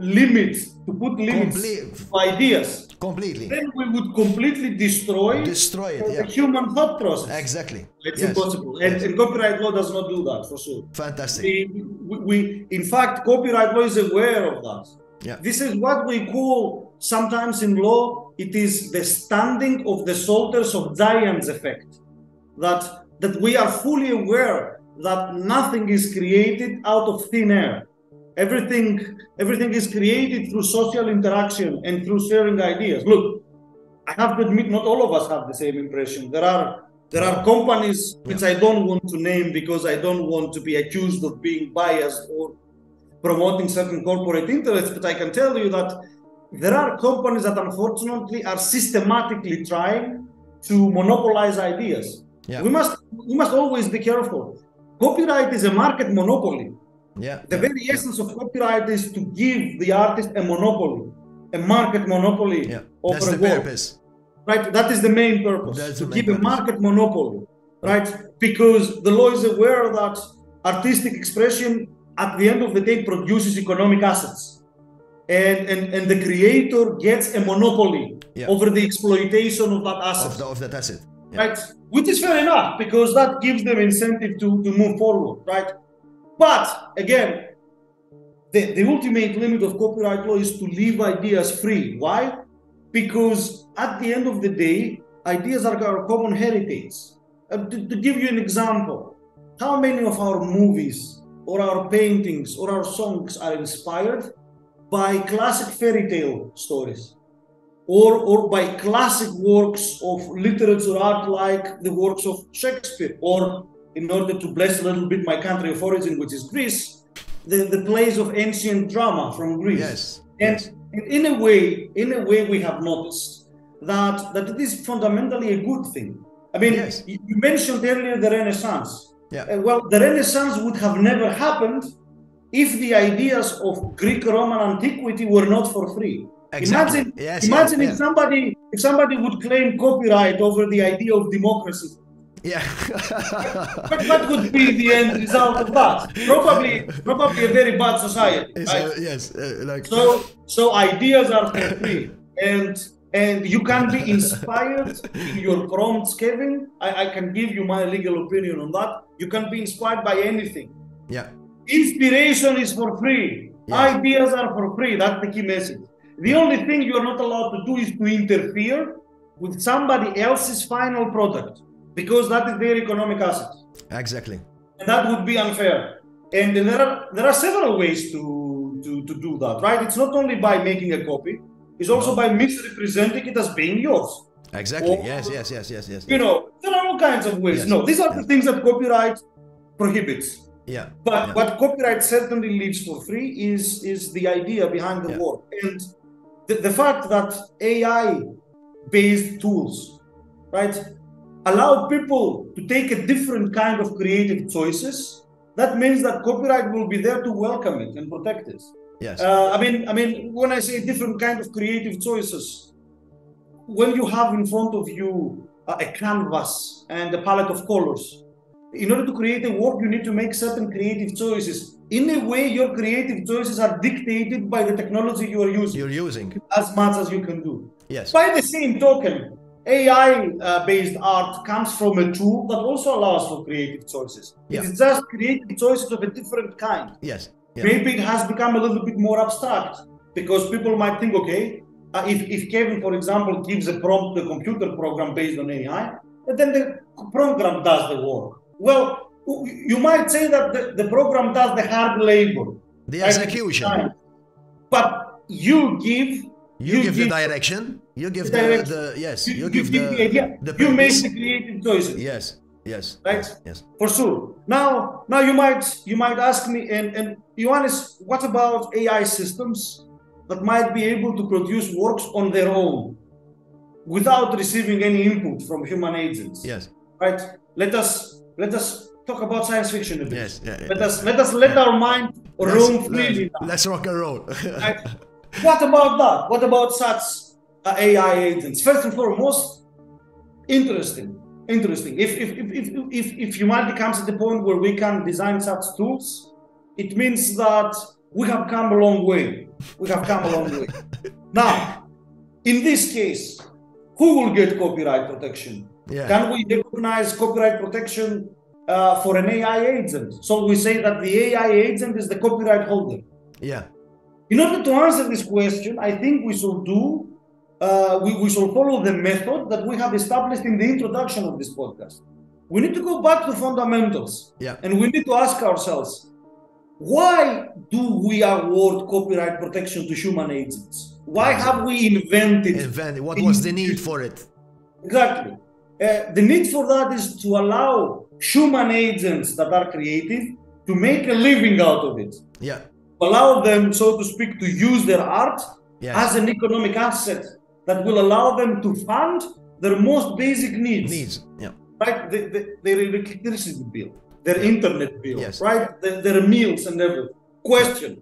put limits to ideas, then we would completely destroy the human thought process. Exactly. It's impossible. And copyright law does not do that, for sure. Fantastic. In fact, copyright law is aware of that. Yeah. This is what we call, sometimes in law, it is the standing of the shoulders of giants effect, that we are fully aware that nothing is created out of thin air. Everything is created through social interaction and through sharing ideas. Look, I have to admit, not all of us have the same impression. There are companies which I don't want to name because I don't want to be accused of being biased or promoting certain corporate interests, but I can tell you that there are companies that unfortunately are systematically trying to monopolize ideas. Yeah. We must always be careful. Copyright is a market monopoly. Yeah. The very essence of copyright is to give the artist a monopoly, a market monopoly over a work. That's the purpose. Right? That is the main purpose. That's to give a market monopoly. Right? Because the law is aware that artistic expression at the end of the day produces economic assets. And the creator gets a monopoly over the exploitation of that asset. Of that asset. Yeah. Right? Which is fair enough, because that gives them incentive to move forward, right? But again, the ultimate limit of copyright law is to leave ideas free. Why? Because at the end of the day, Ideas are our common heritage. To give you an example, how many of our movies or our paintings or our songs are inspired by classic fairy tale stories or by classic works of literature or art like the works of Shakespeare, or, in order to bless a little bit my country of origin, which is Greece, the plays of ancient drama from Greece. Yes. And in a way we have noticed that it is fundamentally a good thing. I mean, yes. You mentioned earlier the Renaissance. Yeah. Well, the Renaissance would have never happened if the ideas of Greek Roman antiquity were not for free. Exactly. Imagine if somebody would claim copyright over the idea of democracy. Yeah. But what would be the end result of that? Probably a very bad society. Right? So ideas are for free, and you can be inspired in your prompts, Kevin. I can give you my legal opinion on that. You can be inspired by anything. Yeah. Inspiration is for free. Yeah. Ideas are for free. That's the key message. The only thing you are not allowed to do is to interfere with somebody else's final product, because that is their economic asset. Exactly. And that would be unfair. And there are several ways to do that, right? It's not only by making a copy. It's also by misrepresenting it as being yours. Exactly. Or, yes. You know, there are all kinds of ways. Yes. No, these are the things that copyright prohibits. Yeah, but what copyright certainly leaves for free is the idea behind the work, and the fact that AI-based tools, right, allow people to take a different kind of creative choices. That means that copyright will be there to welcome it and protect it. Yes, I mean, when I say different kind of creative choices, when you have in front of you a canvas and a palette of colors. In order to create a work, you need to make certain creative choices. In a way, your creative choices are dictated by the technology you are using. As much as you can do. Yes. By the same token, AI-based art comes from a tool that also allows for creative choices. Yeah. It's just creative choices of a different kind. Yes. Yeah. Maybe it has become a little bit more abstract because people might think, okay, if Kevin, for example, gives a prompt to a computer program based on AI, then the program does the work. Well, you might say that the program does the hard labor. The execution. But you give the direction. You give the You make the creative choices. Yes. Right? Yes. For sure. Now you might ask me, and Ioannis, what about AI systems that might be able to produce works on their own without receiving any input from human agents? Yes. Right? Let us talk about science fiction a bit. Yes, let us let our mind roam freely. Let's rock and roll. Right? What about that? What about such AI agents? First and foremost, interesting. If humanity comes at the point where we can design such tools, it means that we have come a long way. Now, in this case, who will get copyright protection? Yeah. Can we recognize copyright protection for an AI agent? So we say that the AI agent is the copyright holder. Yeah. In order to answer this question, I think we should follow the method that we have established in the introduction of this podcast. We need to go back to fundamentals. Yeah. And we need to ask ourselves, why do we award copyright protection to human agents? Why have we invented? What was the need for it? Exactly. The need for that is to allow human agents that are creative to make a living out of it. Yeah. Allow them, so to speak, to use their art as an economic asset that will allow them to fund their most basic needs. Yeah. Right? Their electricity bill, their internet bill, right? Their meals and everything. Question.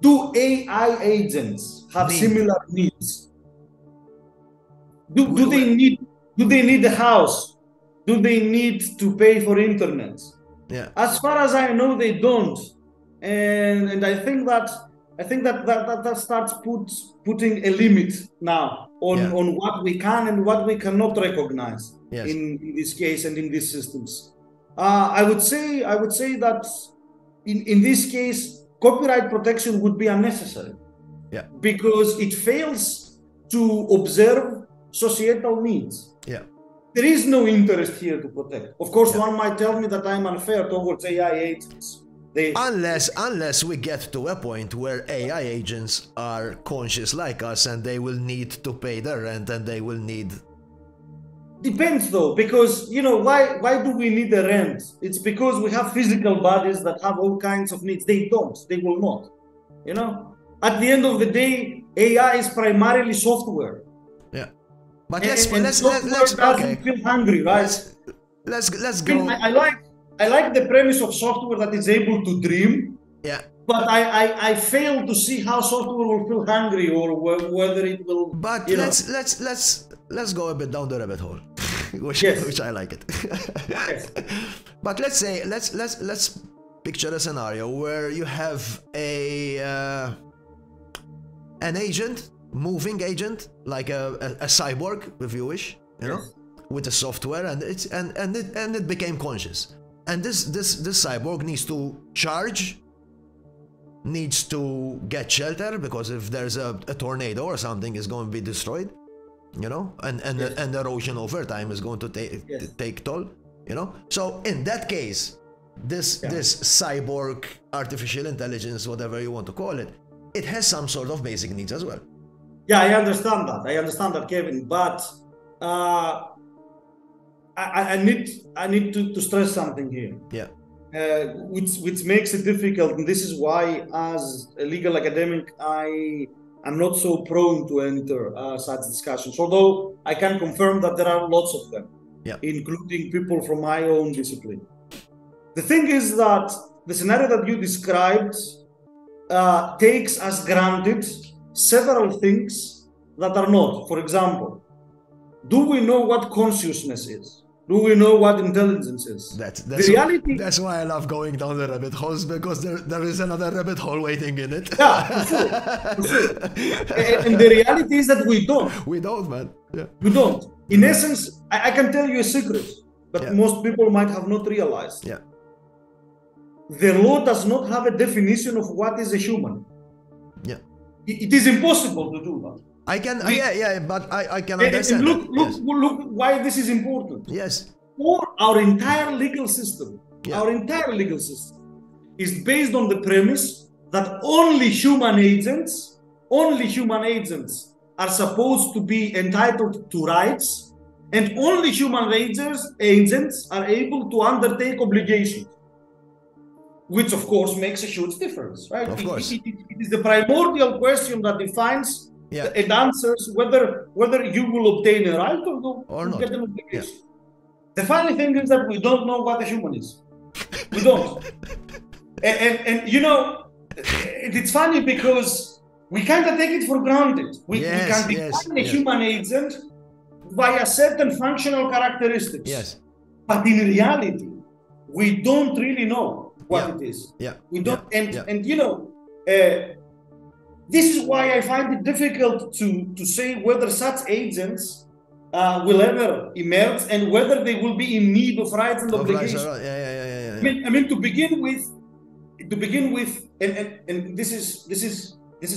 Do AI agents have similar needs? Do they need a house? Do they need to pay for internet? Yeah. As far as I know, they don't, and I think that starts putting a limit now on what we can and what we cannot recognize in this case and in these systems. I would say that in this case, copyright protection would be unnecessary because it fails to observe societal needs. Yeah. There is no interest here to protect. Of course, one might tell me that I'm unfair towards AI agents. Unless we get to a point where AI agents are conscious like us and they will need to pay their rent and they will need... Depends though, because, you know, why do we need a rent? It's because we have physical bodies that have all kinds of needs. They don't, they will not, you know? At the end of the day, AI is primarily software. Yeah. But let's doesn't feel hungry, right? Let's go. I like the premise of software that is able to dream. Yeah. But I fail to see how software will feel hungry or whether it will. But let's go a bit down the rabbit hole, which I like it. Yes. But let's say let's picture a scenario where you have a an agent, moving agent, like a cyborg, if you wish, you know, with the software, and it's and it became conscious. And this cyborg needs to charge, needs to get shelter, because if there's a tornado or something, is going to be destroyed, you know, and erosion over time is going to take toll, you know. So in that case, this cyborg, artificial intelligence, whatever you want to call it, it has some sort of basic needs as well. Yeah, I understand that. I understand that, Kevin, but I need to stress something here. Yeah. Which makes it difficult, and this is why, as a legal academic, I am not so prone to enter such discussions. Although I can confirm that there are lots of them, including people from my own discipline. The thing is that the scenario that you described takes as granted several things that are not. For example, do we know what consciousness is? Do we know what intelligence is? That's the reality. That's why I love going down the rabbit holes, because there is another rabbit hole waiting in it. Yeah, for sure. And the reality is that we don't. We don't, man. Yeah. We don't. In essence, I can tell you a secret that most people might have not realized. Yeah. The law does not have a definition of what is a human. Yeah. It is impossible to do that. But I can understand. Look why this is important. Yes. Or our entire legal system, our entire legal system is based on the premise that only human agents are supposed to be entitled to rights, and only human agents are able to undertake obligations. Which of course makes a huge difference, right? Of course. It is the primordial question that defines. Yeah. It answers whether you will obtain a right or not. Get an obligation. Yeah. The funny thing is that we don't know what a human is. We don't. and you know, it's funny because we kind of take it for granted. We can define a human agent via certain functional characteristics. Yes. But in reality, we don't really know what it is. Yeah. We don't. Yeah. And you know. This is why I find it difficult to say whether such agents will ever emerge and whether they will be in need of rights and obligations. Right. Yeah. I mean, to begin with, and this is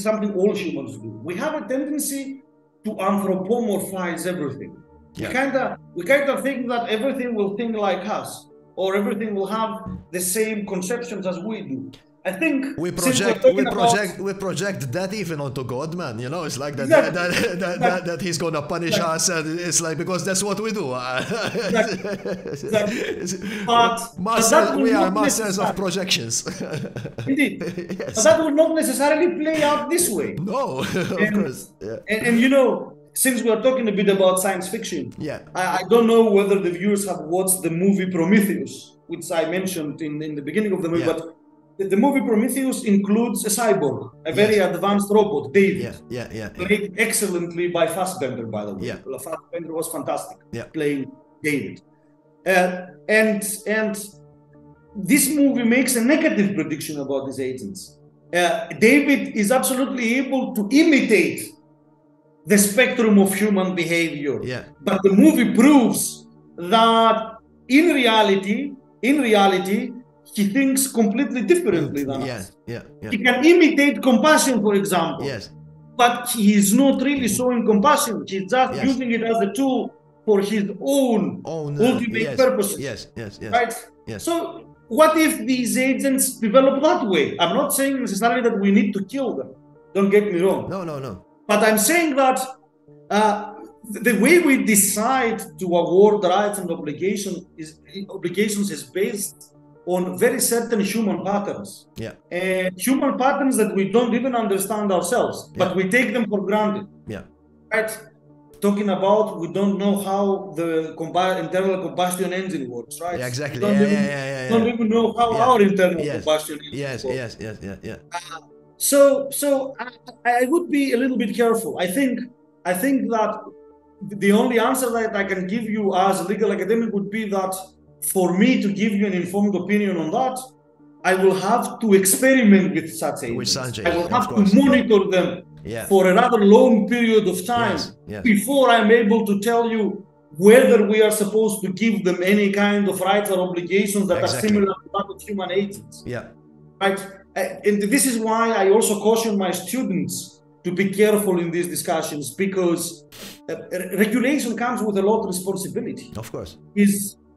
something all humans do. We have a tendency to anthropomorphize everything. Yeah. We kind of think that everything will think like us, or everything will have the same conceptions as we do. I think we project that even onto God, man. You know, it's like that that he's gonna punish us, and it's like, because that's what we do. Exactly. But we are masters of projections. Indeed. Yes. But that would not necessarily play out this way. No, of course. Yeah. And you know, since we are talking a bit about science fiction, I don't know whether the viewers have watched the movie Prometheus, which I mentioned in the beginning of the movie, but. The movie Prometheus includes a cyborg, a very advanced robot, David, played excellently by Fassbender, by the way. Yeah. Fassbender was fantastic playing David. And this movie makes a negative prediction about these agents. David is absolutely able to imitate the spectrum of human behavior. Yeah. But the movie proves that in reality, he thinks completely differently than us. He can imitate compassion, for example. Yes. but he is not really so encompassing. He's just using it as a tool for his own ultimate purposes. Right? So what if these agents develop that way? I'm not saying necessarily that we need to kill them. Don't get me wrong. No. But I'm saying that the way we decide to award rights and obligations is based on very certain human patterns. And human patterns that we don't even understand ourselves, but we take them for granted. Right? Talking about, we don't know how the internal combustion engine works, right? Exactly. We don't even know how our internal combustion engine works. So I would be a little bit careful. I think that the only answer that I can give you as a legal academic would be that for me to give you an informed opinion on that, I will have to experiment with such agents. I will have to monitor them for a rather long period of time before I'm able to tell you whether we are supposed to give them any kind of rights or obligations that are similar to that of human agents. Right? And this is why I also caution my students to be careful in these discussions, because regulation comes with a lot of responsibility. Of course.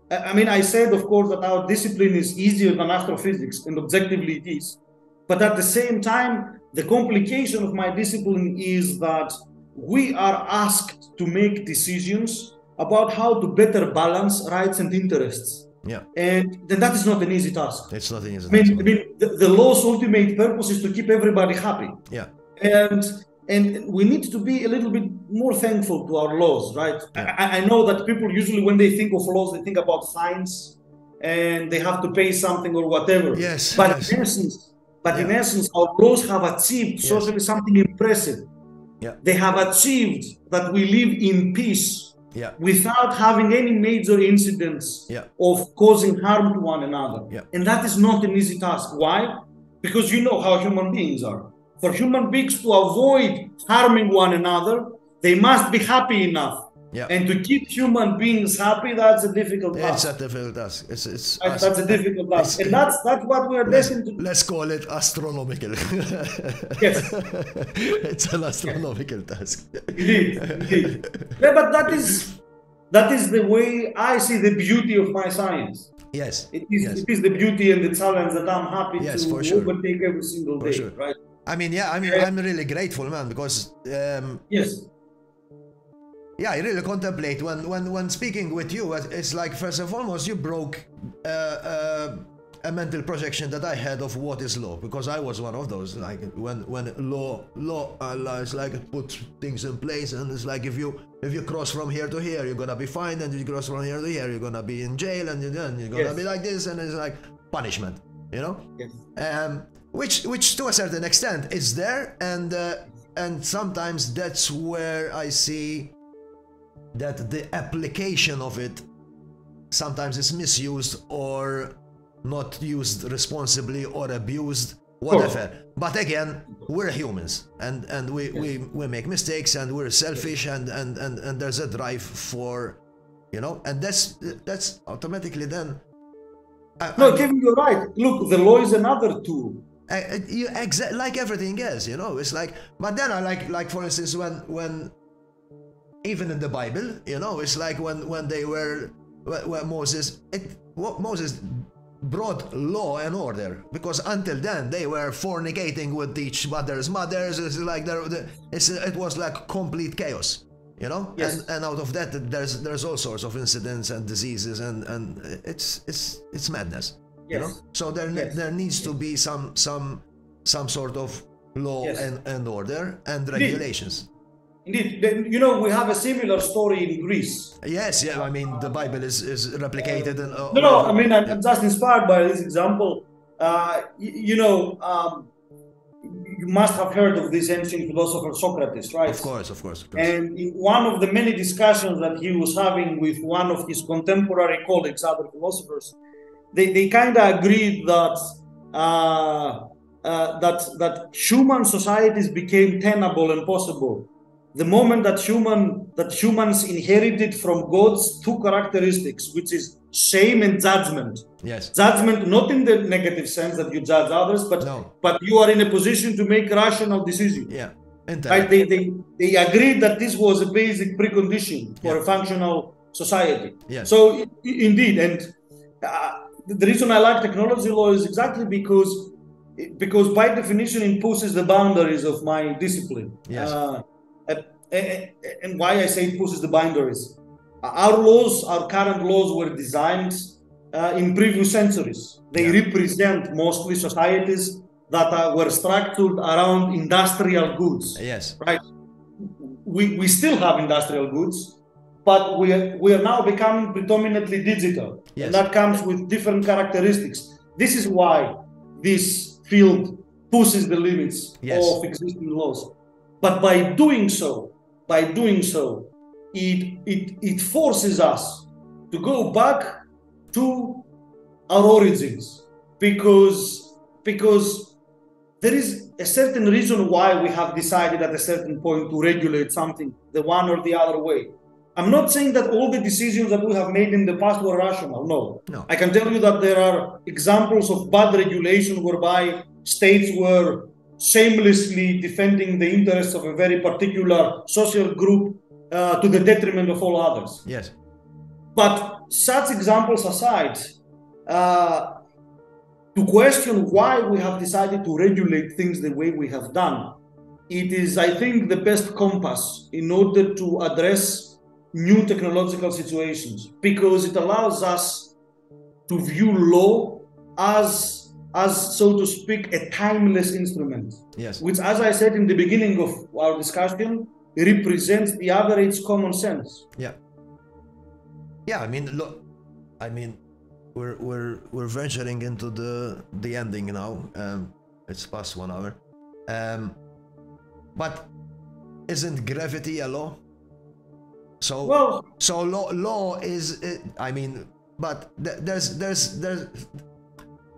I mean, I said, of course, that our discipline is easier than astrophysics, and objectively it is. But at the same time, the complication of my discipline is that we are asked to make decisions about how to better balance rights and interests. And that is not an easy task. It's not an easy task. I mean, the law's ultimate purpose is to keep everybody happy. And we need to be a little bit more thankful to our laws, right? I know that people usually, when they think of laws, they think about fines and they have to pay something or whatever. But in essence, our laws have achieved certainly something impressive. They have achieved that we live in peace without having any major incidents of causing harm to one another. And that is not an easy task. Why? Because you know how human beings are. For human beings to avoid harming one another, they must be happy enough. And to keep human beings happy, that's a difficult task. It's a difficult task. That's a difficult task. And that's what we are destined to do. Let's call it astronomical. It's an astronomical task. Indeed. But that is the way I see the beauty of my science. It is the beauty and the challenge that I'm happy to overtake every single day. Right? I mean, I'm really grateful, man, because I really contemplate when speaking with you. It's like, first and foremost, you broke a mental projection that I had of what is law, because I was one of those. Like when law is like put things in place, and it's like if you cross from here to here, you're gonna be fined, and you cross from here to here, you're gonna be in jail, and you're gonna be like this, and it's like punishment, you know. Which to a certain extent is there, and sometimes that's where I see that the application of it sometimes is misused or not used responsibly or abused, whatever. But again, we're humans, and we make mistakes, and we're selfish, and there's a drive for, you know, and that's automatically then. Kevin, you're right. Look, the law is another tool. Like everything else, you know, it's like. But then I like for instance, when even in the Bible, you know, it's like when Moses brought law and order, because until then they were fornicating with each other's mothers. It's like it was like complete chaos, you know. And out of that, there's all sorts of incidents and diseases, and it's madness. You know? So there needs to be some sort of law and order and regulations. Indeed. You know, we have a similar story in Greece. I mean, the Bible is replicated. I mean, I'm just inspired by this example. You must have heard of this ancient philosopher Socrates, right? Of course. And in one of the many discussions that he was having with one of his contemporary colleagues, other philosophers, They kind of agreed that that human societies became tenable and possible the moment that humans inherited from God's two characteristics, which is shame and judgment. Judgment, not in the negative sense that you judge others, but you are in a position to make rational decisions. Right? They agreed that this was a basic precondition for a functional society. Yes. So indeed, and the reason I like technology law is exactly because by definition it pushes the boundaries of my discipline. Yes. And why I say it pushes the boundaries. Our laws, our current laws, were designed in previous centuries. They represent mostly societies that were structured around industrial goods. Yes. Right? We still have industrial goods, but we are now becoming predominantly digital. Yes. And that comes with different characteristics. This is why this field pushes the limits of existing laws. But by doing so, it forces us to go back to our origins, because there is a certain reason why we have decided at a certain point to regulate something the one or the other way. I'm not saying that all the decisions that we have made in the past were rational. No. I can tell you that there are examples of bad regulation whereby states were shamelessly defending the interests of a very particular social group to the detriment of all others. Yes. But such examples aside, to question why we have decided to regulate things the way we have done, it is, I think, the best compass in order to address new technological situations, because it allows us to view law as, so to speak, a timeless instrument. Yes. Which, as I said in the beginning of our discussion, represents the average common sense. Yeah. Yeah, I mean, look, I mean, we're venturing into the ending now. It's past 1 hour. But isn't gravity a law? So well, so law is, I mean, but there's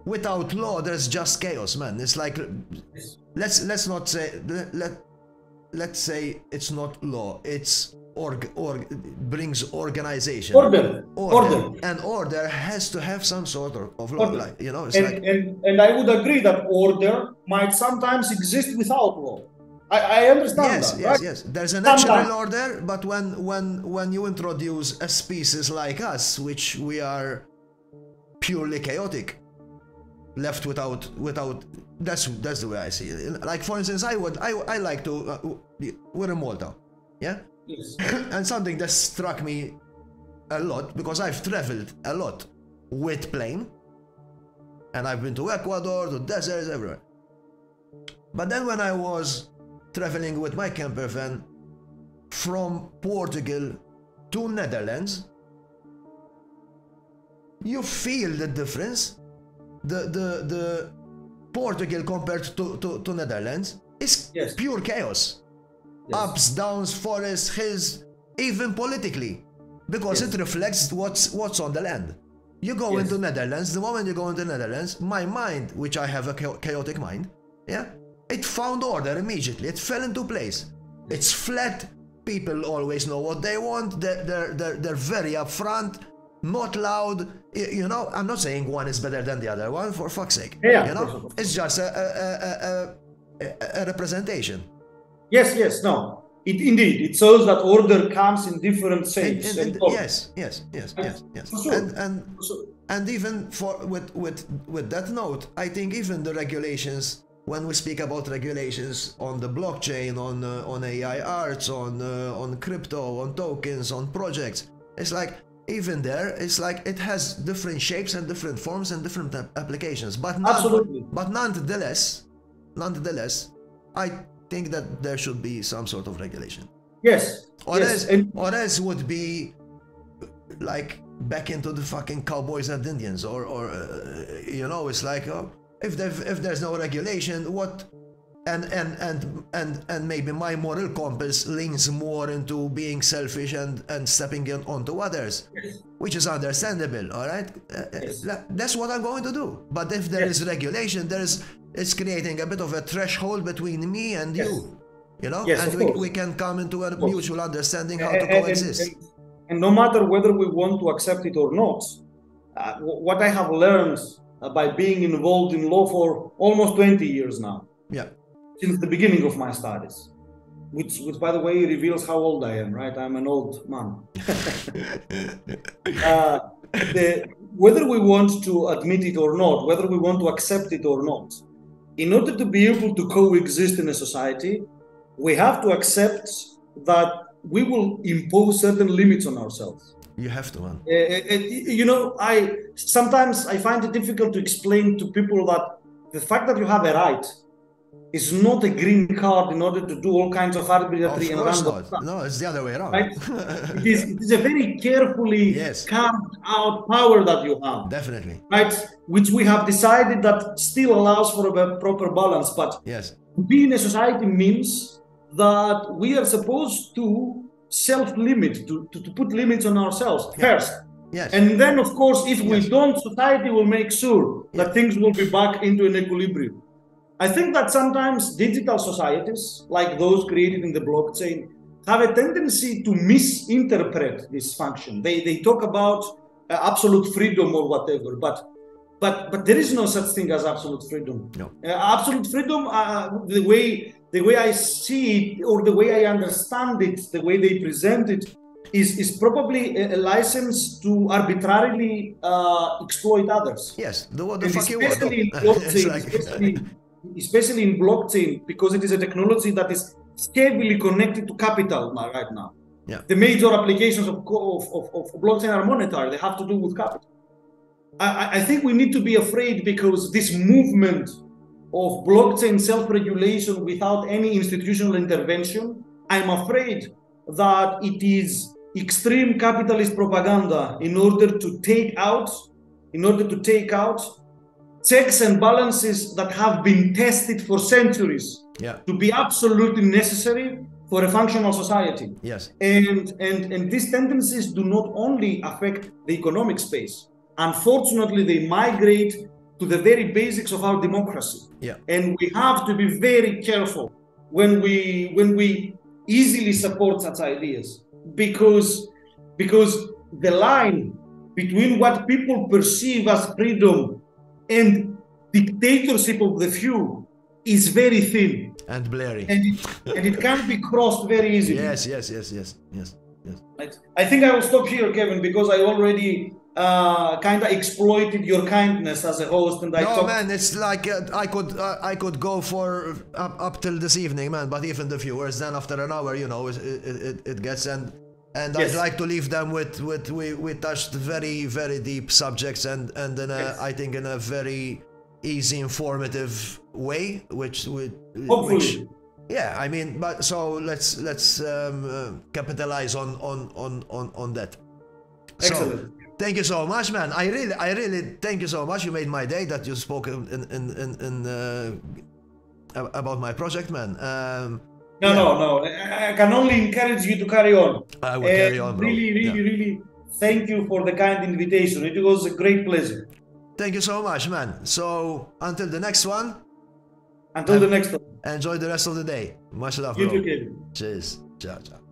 without law, there's just chaos, man. It's like, let's not say, let's say it's not law. It's brings organization. Order. And order has to have some sort of law, like, you know. It's and I would agree that order might sometimes exist without law. I understand that. Yes, right? Yes. There's a natural order, but when you introduce a species like us, which we are purely chaotic, left without that's the way I see it. Like, for instance, I like to we're in Malta, yeah. Yes. And something that struck me a lot, because I've traveled a lot with plane, and I've been to Ecuador, to deserts, everywhere. But then when I was traveling with my camper van from Portugal to Netherlands, you feel the difference. The Portugal compared to Netherlands is pure chaos. Yes. Ups, downs, forests, hills, even politically, because it reflects what's on the land. You go into Netherlands, the moment you go into Netherlands, my mind, which I have a chaotic mind, it found order immediately. It fell into place. It's flat. People always know what they want. They're very upfront. Not loud, you know. I'm not saying one is better than the other one, for fuck's sake. Yeah, you know, it's just a representation. Yes, no. Indeed, it shows that order comes in different shapes. Yes. For sure. And even with that note, I think even the regulations. When we speak about regulations on the blockchain, on AI arts, on crypto, on tokens, on projects, it's like. Even there, it's like it has different shapes and different forms and different applications. But nonetheless, I think that there should be some sort of regulation. Yes. Or else would be like back into the fucking cowboys and Indians, or you know, it's like if there's no regulation, what? And maybe my moral compass leans more into being selfish and stepping in onto others, which is understandable. All right, that's what I'm going to do. But if there is regulation, it's creating a bit of a threshold between me and you, you know, and we can come into a mutual understanding how to coexist. And no matter whether we want to accept it or not, what I have learned by being involved in law for almost 20 years now. Since the beginning of my studies, which by the way reveals how old I am, right? I'm an old man. Whether we want to admit it or not, whether we want to accept it or not, in order to be able to coexist in a society, we have to accept that we will impose certain limits on ourselves. You have to, man. You know, sometimes I find it difficult to explain to people that the fact that you have a right is not a green card in order to do all kinds of arbitrary and random stuff. No, it's the other way around. Right? It is a very carefully carved out power that you have. Definitely. Right? Which we have decided that still allows for a proper balance. But being in a society means that we are supposed to self-limit, to put limits on ourselves first. Yes. And then, of course, if we don't, society will make sure that things will be back into an equilibrium. I think that sometimes digital societies, like those created in the blockchain, have a tendency to misinterpret this function. They talk about absolute freedom or whatever, but there is no such thing as absolute freedom. No. Absolute freedom, the way I see it, or the way I understand it, the way they present it, is probably a license to arbitrarily exploit others. Yes, the fuck you want. Especially in blockchain, like... especially in blockchain, because it is a technology that is heavily connected to capital right now. Yeah. The major applications of blockchain are monetary. They have to do with capital. I think we need to be afraid, because this movement of blockchain self-regulation without any institutional intervention, I'm afraid that it is extreme capitalist propaganda in order to take out checks and balances that have been tested for centuries to be absolutely necessary for a functional society. Yes. And these tendencies do not only affect the economic space. Unfortunately, they migrate to the very basics of our democracy. Yeah. And we have to be very careful when we easily support such ideas, because the line between what people perceive as freedom and dictatorship of the few is very thin and blurry, and it can be crossed very easily. Yes. Right. I think I will stop here, Kevin, because I already kind of exploited your kindness as a host, and man, it's like I could go for up till this evening, man. But even the viewers, then after an hour, you know, it gets and. And I'd like to leave them with we touched very, very deep subjects and in a, I think in a very easy, informative way, which I mean, but so let's capitalize on that. Excellent. So, thank you so much, man. I really thank you so much. You made my day that you spoke about my project, man. No. I can only encourage you to carry on. I will carry on, bro. Really, thank you for the kind invitation. It was a great pleasure. Thank you so much, man. So, until the next one. Until the next one. Enjoy the rest of the day. Much love, bro. You too, Kevin. Cheers. Ciao, ciao.